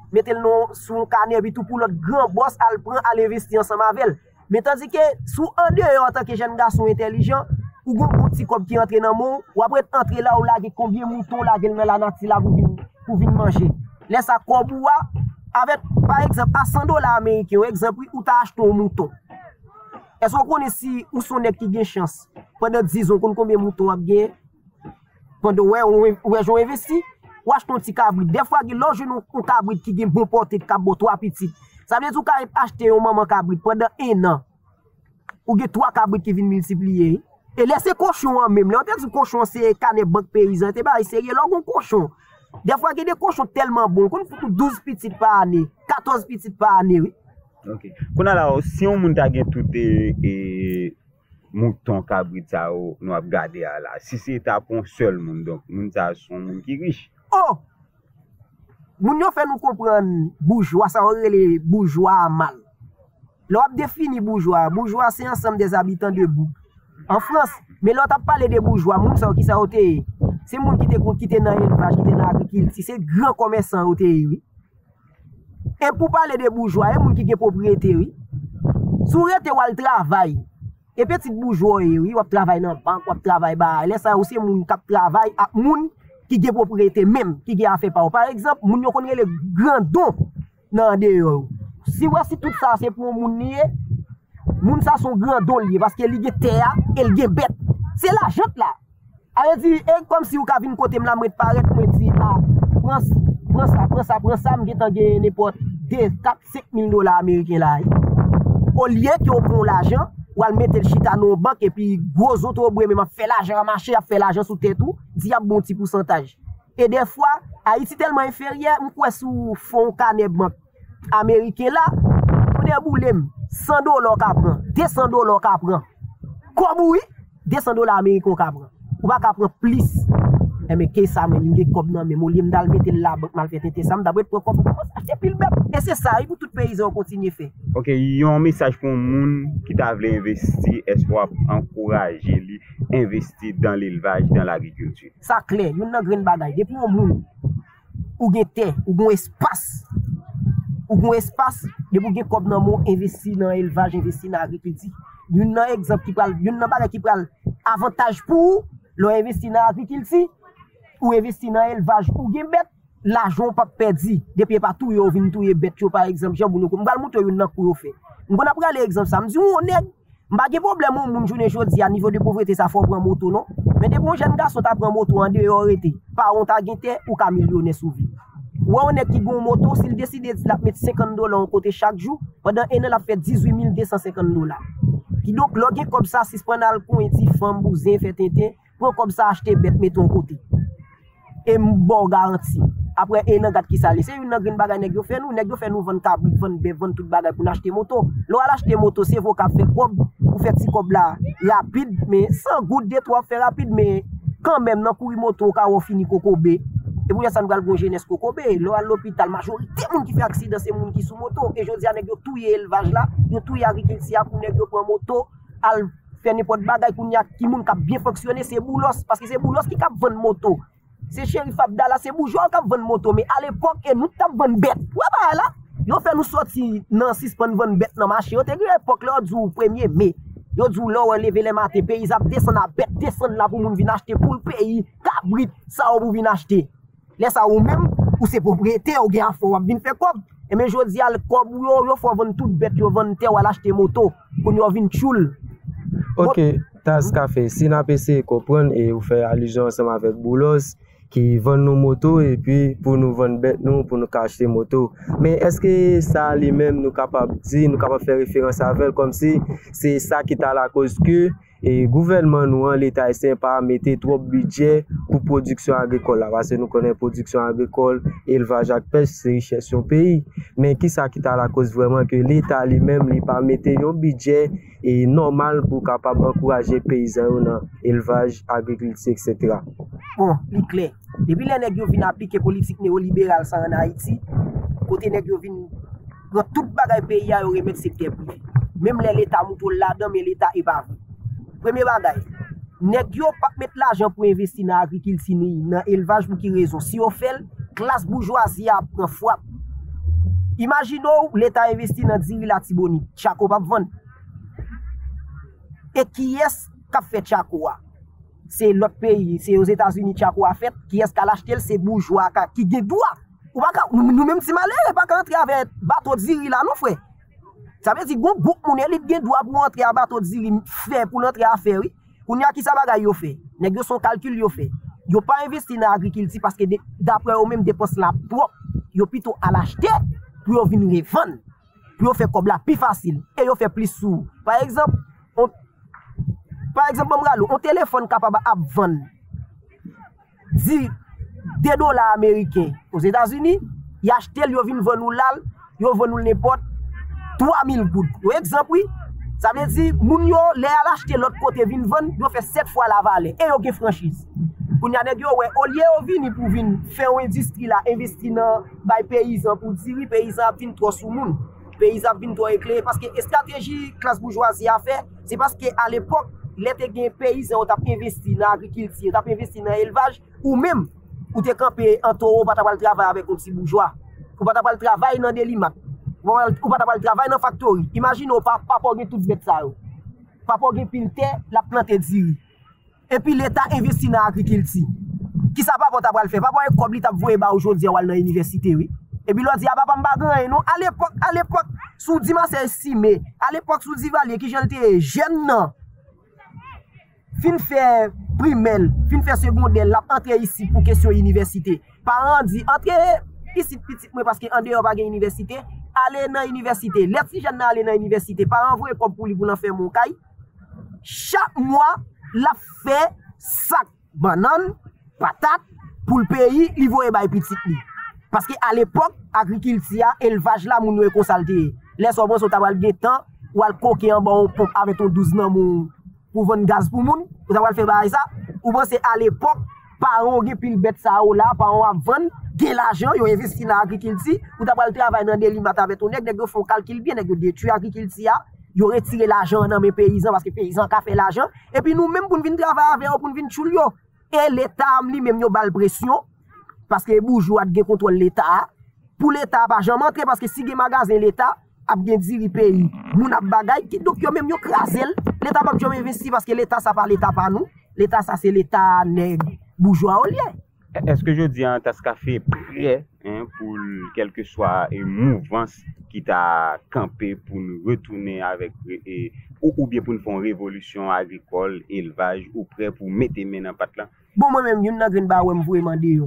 Mettez le nom sous le carnet et tout pour l'autre grand boss à le prendre, à l'investir ensemble avec elle. Mais tandis que sous un dehors en tant que jeune garçon intelligent, ou un petit cop qui entre dans le monde, ou après entrer là, ou là, combien de moutons là, il met la nature là pour venir manger. Laisse à Koboua, avec par exemple, à $100 américains, exemple, ou tu as acheté un mouton. Est-ce qu'on connaît si ou son nèg qui a une chance? Pendant 10 ans, combien de moutons a gagné? Pendant où est-ce investi? Ou acheter un petit cabrit. Des fois, il loge un cabrit qui a un bon porté de cabot, 3 petits. Ça veut dire que vous achetez un maman cabrit pendant un an. Ou 3 cabrits qui viennent multiplier. Et laissez cochon en même. Là, on dit cochon, c'est canet banque paysan. C'est pas sérieux, là, on cochon. Des fois, il y a des cochons tellement bons qu'on fait 12 petits par année, 14 petits par année. Oui. Ok. Si on monte à tout et mouton cabrit, nous avons gardé là. Si c'est un seul monde, donc, nous sommes riches. Oh, moun yo fait nous comprendre bourgeois, ça aurait les bourgeois mal. L'on définit bourgeois. Bourgeois, c'est ensemble des habitants de bout. En France, mais l'on a parlé des bourgeois, moun sa qui sa ote. C'est moun qui te kon, qui te nan élevage, qui te nan agriculture, c'est grand commerçant ote, oui. Et pour parler des bourgeois, et moun qui gen propriété, oui. Sourete ou al travail. Et petit bourgeois, oui, ou travail dans banque, ou travail ba. Là ça aussi moun kap travail ak moun qui est propriété même, qui a fait par exemple, moun yo connaît le grand don dans dehors. Si voici tout ça, c'est pour moun nier, moun ça son grand don lié, parce que li terre, elle gè bête. C'est la jante là. Elle dit, comme si vous avez une côté, m'la mette paraît, me dit, ah, prends ça, m'gè t'en gè n'importe 4-5 000 $ américains là. au lieu que vous prenez l'argent, ou à mettre le chita dans la banque et puis gros autres même fait l'argent à marché, à faire l'argent sous tête tout, il y a bon petit pourcentage. Et des fois, Haïti tellement inférieur, on quoi sous fond canet banque américain là, on est boulé $100 qu'a prend, $200 qu'a prend. Comme oui, $200 américain qu'a prend. Ou pas qu'a prend plus. Mais qu'est-ce ça me dit comme non mais mon lieu m'dal mettre la banque mal fait tenter ça d'abord pour comme acheter pile bête. Et c'est ça, il pour tout paysan continuer faire. OK, il y a un message pour moun qui t'a veut investir, espoir encourager lui investir dans l'élevage, dans l'agriculture. Ça clair, il y a une grande bagaille depuis un moun ou gen terre, ou bon espace. Ou bon espace, depuis gen comme nan moun investir dans élevage, investir dans agriculture. Il y a un exemple qui parle, il y a une bagaille qui parle avantage pour le investir dans agriculture. Ou investir dans l'élevage ou gen bête l'argent pas perdu depuis partout yo vinn touyer bête yo par exemple jambou ko m'bal monter yon nan kou yo fait m'bon après l'exemple ça m'di on nèg m'pa gen problème moun journée jodi à niveau de pauvreté ça faut prendre moto non mais des bon jeune garçon t'a prendre moto en dehors arrêté par on t'a gen terre ou ka millionnaire souvi ou on est qui gon moto s'il décide la mettre $50 en côté chaque jour pendant un an la fait $18,250 qui donc logé comme ça si prend al coin ti femme bousin fait tintin pour comme ça acheter bête mettons côté. Et bon garanti. Après, il y a un gars qui s'allait. C'est une grande bagarre qui fait nous. Nous faisons vendre cabri, vendre toute bagarre pour acheter moto. Lorsqu'on achète moto, c'est vous qui faites cob. Vous faites si cob là rapide, mais sans goutte de trois faire rapide, mais quand même, dans courir moto, quand on finit kokobé. Et pour ça, nous allons jeunesse kokobé. Lorsqu'à l'hôpital, majorité monde qui fait accident, c'est monde qui sont moto. Et je dis à nous, tout l'élevage là, tout l'agriculture pour nous prendre moto. Al faire n'importe bagarre pour qui monde qui bien fonctionné, c'est Boulos. Parce que c'est Boulos qui cap vendre moto. C'est Chérif Abdallah, c'est bourgeois qui vend moto, mais à l'époque, nous avons une bête. Ouais, bah là, ils ont fait nous sortir dans 6,20 bêtes dans le marché. Ils ont dit à l'époque, ils ont dit au 1er mai, ils ont dit là, on lève les matins, ils ont descendu la bête, descendu là pour venir acheter pour le pays, cabrit, ça pour venir acheter. Là, ça ou même, ou c'est propriétaire, ou bien, il faut venir faire quoi. Et mais je dis à l'époque, il faut vendre toute bête, il faut vendre terre, ou acheter moto, pour nous venir choule. Ok, tas café, si n'a PC comprendre et vous faire allusion ensemble avec Boulos, qui vendent nos motos et puis pour nous vendre bête nous pour nous acheter moto. Mais est-ce que ça lui-même nous capable dire, nous capable faire référence à elle comme si c'est ça qui t'a la cause que et gouvernement nous l'État est pas mettre trop budget pour production agricole là, parce que nous connaissons production agricole, élevage et pêche c'est richesse sur pays. Mais qui ça qui t'a la cause vraiment que l'État lui-même lui pas mettre un budget et normal pour capable encourager paysans dans élevage, agriculture etc. Bon, li clair. Depuis les nèg yo vinn appliquer politique néolibérale ça en Haïti, côté nèg yo vinn dans toute bagaille pays a yo remettre secteur privé. Même l'État moutou là-dedans mais l'État est pas. Premier bagaille, nèg yo pas mettre l'argent pour investir dans agriculture ni dans élevage pour qui raison. Si on fait classe bourgeoisie a prend frappe. Imaginons l'État investit dans Diri la Tibonite, Chaco pas vendre. Et qui est-ce qu'a fait Chaco? C'est l'autre pays, c'est aux États-Unis Chaco a fait, qui est-ce qu'elle a acheté, c'est bourgeois qui a droit. Nous-mêmes, si malheur, on ne peut pas entrer avec bateau de Ziri là, non, frère. Ça veut dire que beaucoup de gens qui ont droit pour entrer à bateau de Ziri, pour entrer à faire, oui. Pour qui ça va faire, les gens sont calculés, ils fait. Ils n'ont pas investi dans l'agriculture parce que d'après eux-mêmes, dépensent la propre, ils ont plutôt à l'acheter pour venir les vendre, pour faire comme la plus facile et ils font plus sourd. Par exemple, on téléphone capable de vendre $2 américains aux États-Unis, il achète, il vend nous là, il vend nous n'importe 3,000 gouttes. Par exemple, oui, ça veut dire moun yo les acheter l'autre côté vinn vendre, il fait 7 fois la valeur et il gagne franchise. Pour y a des gens au lieu de venir pour venir faire une industrie là, investir dans les paysans pour dire les paysans viennent trop sous moun, paysans viennent trop éclairés parce que stratégie classe bourgeoisie a fait, c'est parce que à l'époque l'été gain paysan t'a investi dans agriculture, t'a investi dans élevage ou même ou t'es campé en taureau pas t'as le travail avec un petit bourgeois, ou pas t'as le travail dans des limac, ou pas t'as le travail dans factory. Imagine ou pas pas gain toute bête ça. Pas gain pile terre, la planter diri. Et puis l'État investi dans agriculture. Qui ça pas t'a le faire, pas un cobli t'a voyer ba aujourd'hui ou dans l'université oui. Et puis l'autre dit papa m'pa grand non à l'époque sous dimanche 6 mai, à l'époque sous Divalier qui j'étais jeune non. Fin faire primaire, fin faire secondaire, la entrer ici pour question université. Parents dit entrer ici petit parce que en dehors pas gain université, aller dans l'université, les jeunes aller dans l'université, pas envoyer comme pour lui pour faire mon caille. Chaque mois, la fait sac banane, patate pour le pays, il voit bay petit li. Parce que à l'époque, agriculture, élevage là moun nou consulté. Les hommes sont tabal gen temps ou al coquer en bon pompe avec ton 12 nan moun pour vendre gaz pour moun, ou tabal faire bay ça. Ou pensez à l'époque parents gen pile bête ça là, parents a vendre gen l'argent, yo investi dans agriculture, ou tabal travailler dans des limat avec ton nèg font calcul bien, nèg détruit agriculture. Ils ont retiré l'argent dans mes paysans parce que les paysans ont fait l'argent. Et puis nous-mêmes, pour nous travailler avec eux, pour nous venir chouler. Et l'État, lui-même, il a la pression parce que les bourgeois contrôlent l'État. Pour l'État, pas jamais entrer parce que si les magasins l'État, ils ont dit le pays. Nous avons bagaille. Donc, ils ont même crasé. L'État n'a pas jamais investi parce que l'État, ça pas l'État pas nous. L'État, ça c'est l'État bourgeois au lien. Est-ce que je dis un tascafé prêt pour quelle que soit une mouvance qui t'a campé pour nous retourner avec ou bien pour nous faire une révolution agricole, élevage ou prêt pour mettre main dans patte là? Bon, moi-même, je ne sais pas si je vais demander. Je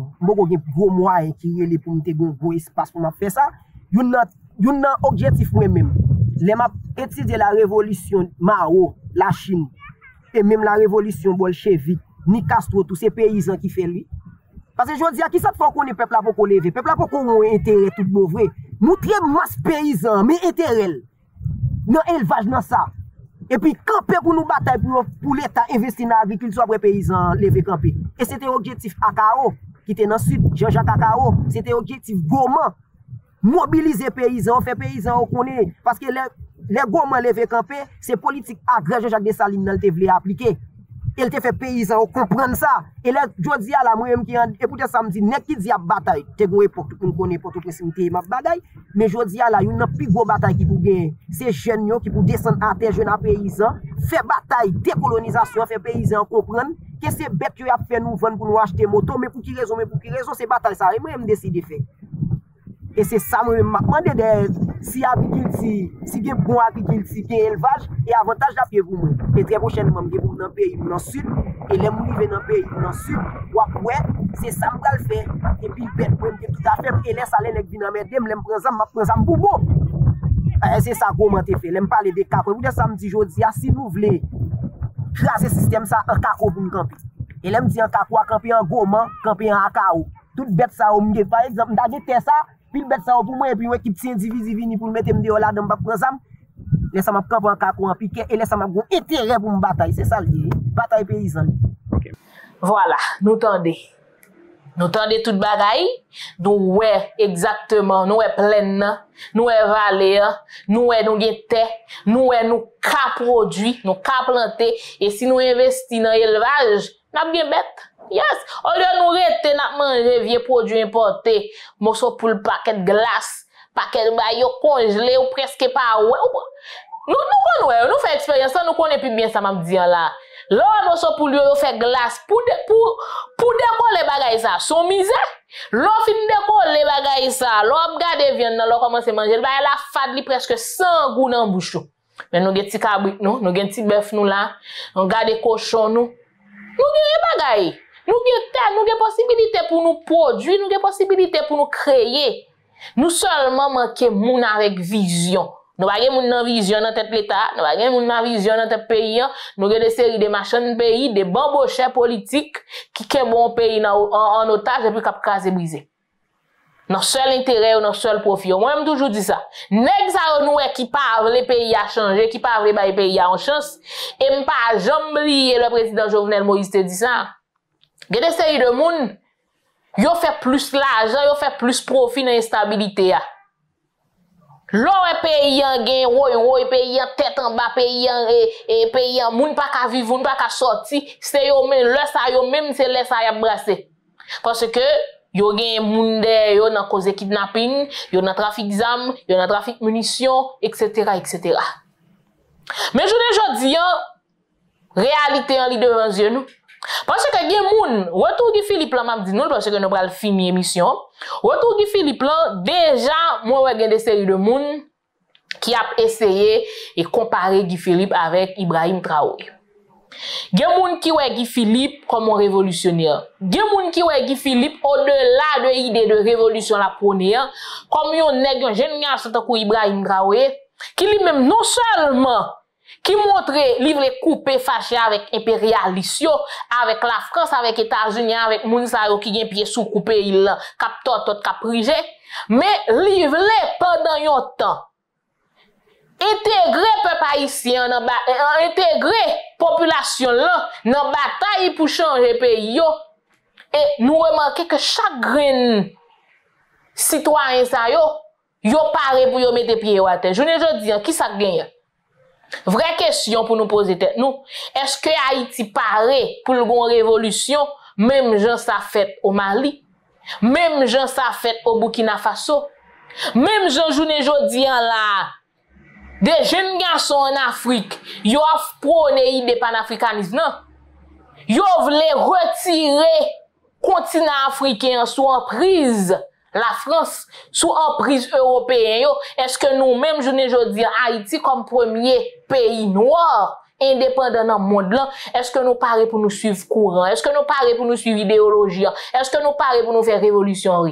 ne sais gros moyens qui est pour me faire un gros espace pour faire ça. Je n'ai un objectif moi-même. Les m'a étudié la révolution Mao, la Chine, et même la révolution bolchevique, ni Castro, tous ces paysans qui font lui. Parce que je dis à qui ça faut qu'on est peuple là pour qu'on lève, peuple là pour qu'on ait intérêt tout bon vrai. Montrer masse paysan, mais intérêt dans élevage dans ça. Et puis camper pour nous bataille pour l'État investir dans l'agriculture après paysan lever camper. Et c'était objectif Akao qui était dans le sud, Jean-Jacques Akao, c'était objectif gourmand. Mobiliser paysan, faire paysan qu'on est parce que les gourmands lever camper, c'est politique agraire Jean-Jacques Dessalines dans le voulait appliquer. Il te fait paysan comprendre ça et là je dis à la moi-même qui écoutez ça me dit nèg qui dit à bataille te gon époque on connaît pour tout proximité m'a bagaille mais je dis à la une plus gros bataille qui pour gagner c'est jeunes yo qui pour descendre à terre jeune paysan faire bataille décolonisation faire paysan comprendre que c'est bête qui a fait nous vendre pour nous acheter moto mais pour qui raison c'est bataille ça et moi me décider faire et c'est ça moi m'a demandé de si agriculture si gain bon agriculture gain élevage et avantage d'appui pour moi et très prochainement me pour dans pays dans sud et les moun vivent dans pays dans sud ouais c'est ça me va le faire et puis bête pour tout à fait et laisse aller nèg vinn amède me prend ça m'a prend ça pour bon c'est ça comment tu fait me parler de cap vous samedi jodi si nous voulez craser système ça en kako pour camper et là me dit en kako camper en gourmand camper en akao toute bête ça on me par exemple d'aller faire ça. Puis mettre ça pour moi et puis une équipe individu vini pour mettre me dehors là dans pas prendre ça laisse m'a camper en caco en piquet et laisse m'a gros intérêt pour me bataille c'est ça lié bataille paysan. Okay. Voilà, nous tendez toute bagaille nous ouais exactement nous est pleine nous est vallée nous est nous gueté nous est nous ca produit nous ca planter et si nous investis dans élevage n'a bien bête. Yes, au lieu de nous rester, nous manger vieux produits importés, morceau pour le paquet de glace, paquet de baillot congelé ou presque pas. Nous faisons expérience, nous connaissons plus bien ça, m'a dit là. Là, morceau pour lui faire glace, pour décoller les bagages ça, son misère. L'on fin décolle les bagages ça, l'on garde viande, l'on commence à manger, le bagage la fadli presque sans goût dans bouche. Mais nous avons des petits cabrit, nous avons des petits bœufs, nous là, on garde des cochons, nous. Nous avons des bagages. Nous avons des possibilités pour nous produire, nous avons des possibilités pour nous créer. Nous seulement manquons moun avec vision. Nous avons moun nan vision dans tête l'État, nous avons moun nan vision dans tête pays, nous avons des séries de machines pays, des bambochers politiques qui kèm bon pays en otage et puis cap casé brisé. Notre seul intérêt ou notre seul profit. Moi même toujours dit ça. Nèg sa nou qui parle les pays à changer, qui parle les pays à en chance et me pas jamais oublier le président Jovenel Moïse te dit ça. Gade série de moun, yo fait plus l'argent, yo fait plus profit dans l'instabilité. L'on pays en gain, ou pays en tête en bas, pays en moun, pas qu'à vivre, pas qu'à sortir, c'est yo même, le sa yo même, c'est le sa y a brassé. Parce que, yo gen moun de, yo nan cause kidnapping, yo nan trafic zam, yo nan trafic munitions, etc., etc. Mais jodi an, réalité en li devant yeux nous. Parce que gen moun, retour Guy Philippe là m'a dit nous parce que nous pral fini émission. Retour Guy Philippe là déjà moi wè gen des séries de moun qui a essayé et comparer Guy Philippe avec Ibrahim Traoré. Gen moun ki wè Guy Philippe comme un révolutionnaire. Gen moun ki wè Guy Philippe au-delà de l'idée de révolution la première, comme yon nèg yon jeune garçon tankou Ibrahim Traoré, qui lui-même non seulement qui montre livre coupé fâché avec impérialiste avec la France, avec États-Unis, avec moun sa yo qui gen pied sous coupé il cap tot cap prigé, mais livre pendant yon temps intégrer peuple haïtien dans intégrer population là dans bataille pour changer pays yo. Et nous remarquons que chaque grain citoyen ça yo yo paré pour yo mettre pied à terre. Journée jodi qui ça gagne? Vraie question pour nous poser tête nous. Est-ce que Haïti paré pour le gon révolution même gens ça fait au Mali, même gens ça fait au Burkina Faso, même gens journée jodi là des jeunes garçons en Afrique, ils ont prôné l'idée panafricanisme. Ils voulaient retirer le continent africain sous emprise la France, sous emprise européenne. Est-ce que nous-mêmes, je ne dis Haïti comme premier pays noir indépendant dans le monde, est-ce que nous parlons pour nous suivre courant? Est-ce que nous parlons pour nous suivre idéologie? Est-ce que nous parlons pour nous faire révolution?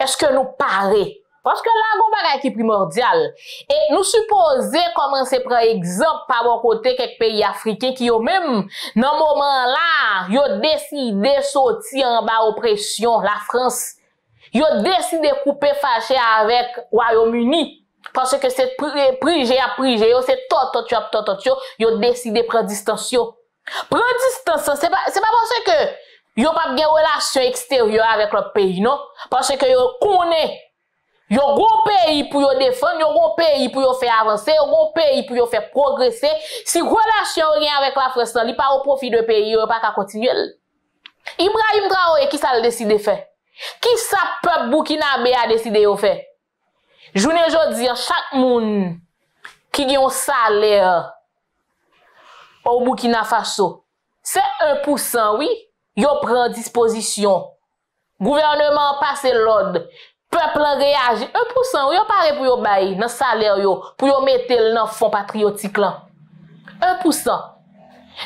Est-ce que nous parlons? Parce que là, on bagaille qui est primordial. Et nous supposons commencer par exemple par bon côté quelques pays africains qui eux même, dans le moment là, ils ont décidé de sortir en bas oppression, la France. Ils ont décidé de couper fâché avec Royaume-Uni. Parce que c'est prigé à prigé, c'est tot, ils ont décidé de prendre distance. Prendre distance, c'est pas parce que ils n'ont pas de relation extérieure avec le pays, non? Parce que ils connaissent. Yon gros pays pour yon défendre, yon gros pays pour yon faire avancer, yon gros pays pour yon faire progresser. Si relation rien avec la France, li pas au profit de pays, yon pas qu'à continuer. Ibrahim Traoré, qui ça le décide de faire? Qui ça peuple Burkinabé a décidé de faire? Journée jodi, chaque moun qui a un salaire au Burkina Faso, c'est 1%, oui, yon prend disposition. Gouvernement passe l'ordre. Peuple réagit 1%, yon pare pour yon bail dans salaire yo, pour yon mette dans fonds patriotique là. 1%.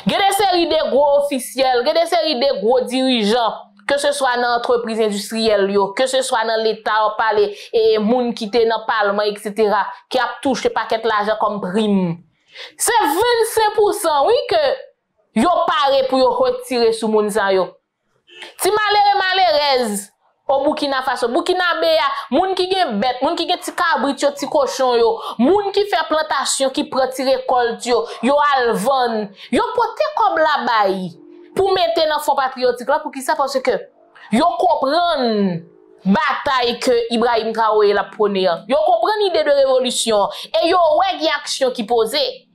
Gen des séries de gros officiels, gen des séries de gros dirigeants, que ce soit dans l'entreprise industrielle yo, que ce soit dans l'État ou palais et moun qui te dans parlement etc. qui a touché paquet l'argent comme prime. C'est 25% oui que yon pare pour yon retirer sous moun sa yo. Ti malheureux au Burkina Faso, Burkina Béa, moun ki gen bête, moun ki gen ti kabrit yo, ti cochon yo, moun ki fait plantation, qui prend ti récolte yo, yo al vann, yo pote comme la baille pour mettre dans fond patriotique là pour qui ça parce que yo comprendre bataille que Ibrahim Traoré la prôné, yo comprendre idée de révolution et yo wè gen action qui posée.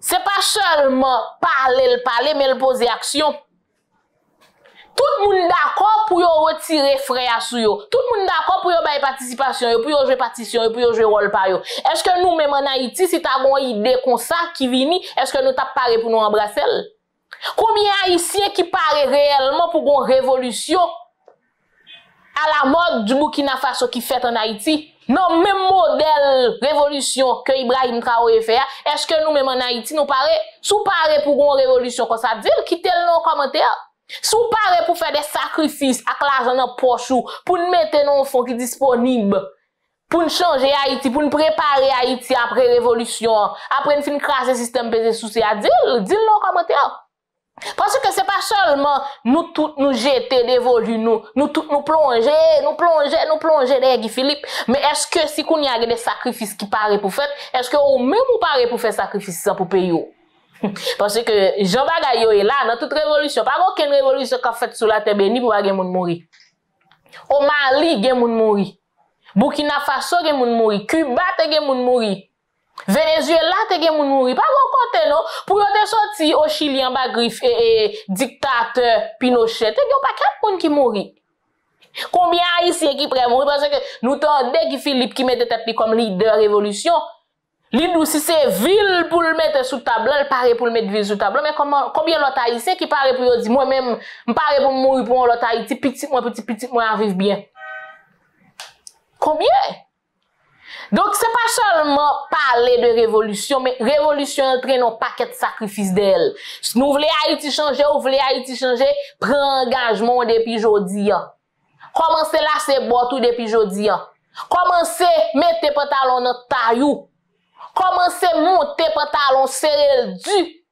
C'est pas seulement parler mais le poser action. Tout le monde d'accord pour retirer frère sous yo. Tout le monde d'accord pour bailler participation, pour jouer partition, pour jouer rôle par yo. Est-ce que nous même en Haïti, si t'as une idée comme ça qui vient, est-ce que nous t'as paré pour nous embrasser? Combien Haïtiens qui paré réellement pour une révolution à la mode du Burkina Faso qui fait en Haïti? Non, même modèle révolution que Ibrahim Traoré fait, est-ce que nous même en Haïti nous paré sous paré pour une révolution comme ça? Dis-le, quittez le nom en commentaire. Si vous parlez pour faire des sacrifices avec l'argent dans la poche, pour nous mettre nos fonds qui sont disponibles, pour nous changer Haïti, pour nous préparer Haïti après révolution, après nous finir craser le système pesé sous ces adultes, dis-le en commentaire. Parce que c'est pas seulement nous tous nous jeter, dévolu nous tous nous plonger derrière Guy Philippe. Mais est-ce que si qu'on y a des sacrifices qui paraît pour faire, est-ce que vous même vous paraît pour faire sacrifices sans pour payer? Parce que Jean Bagayo est là dans toute révolution. Pas aucune révolution qui a fait sous la terre bénie pour que moun mouri. Au Mali, gen moun mouri. Burkina Faso, gen moun mouri. Cuba, gen moun mouri. Venezuela, gen moun mouri. Pas aucun côté non. Pour yon te sorti au Chili en bas griffe et dictateur Pinochet, yon pas quatre moun qui mouri. Combien haïtiens qui prennent mourir? Parce que nous tendez Guy Philippe qui mette tête comme leader révolution. L'idou si c'est ville pour le mettre sous table, elle paraît pour le mettre ville sous table. Mais comment, combien l'autre haïtien qui paraît pour dire, moi-même, je parais pour mourir pour l'autre haïti, petit moi, à vivre bien? Combien? Donc, c'est pas seulement parler de révolution, mais révolution entraîne un paquet de sacrifices d'elle. Si nous voulons Haïti changer, vous voulez Haïti changer, prenez engagement depuis aujourd'hui. Commencez là, c'est bon tout depuis aujourd'hui. Commencez, mettez pantalon dans taillou. Commencez, montez pantalon serré du.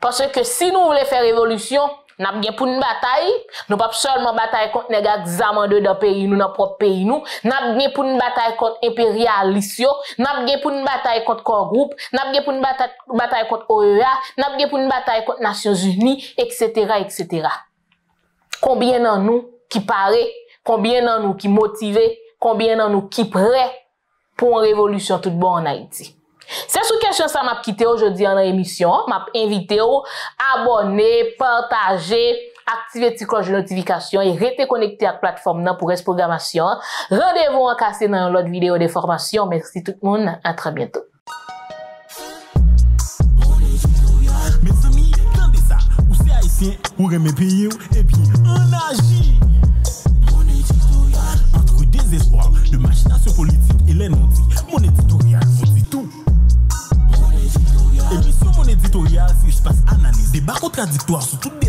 Parce que si nous voulons faire révolution, nous avons pour une bataille, nous pas seulement bataille contre les gars zamandeux dans pays, nous dans propre pays nous, nous avons pour une bataille contre impérialistes, nous avons pour une bataille contre corps groupe, nous avons pour une bataille contre OEA, nous avons pour une bataille contre Nations Unies, etc., etc. Combien d'entre nous qui paraît, combien d'entre nous qui motivé, combien d'entre nous qui prêt pour une révolution toute bonne en Haïti? C'est sous question ça m'a quitté aujourd'hui en émission, m'a invité à abonner, partager, activer la cloche de notification et rester connecté à la plateforme pour reste programmation. Rendez-vous en cassé dans l'autre vidéo de formation. Merci tout le monde, à très bientôt. Mes amis, attendez ça, ou c'est haïtien, ou remet pays et puis on agit. Entre désespoir, de machination politique et les non-dits, mon éditorial vous dit tout. Émission mon éditorial, si je passe analyse, débat contradictoire sur toutes les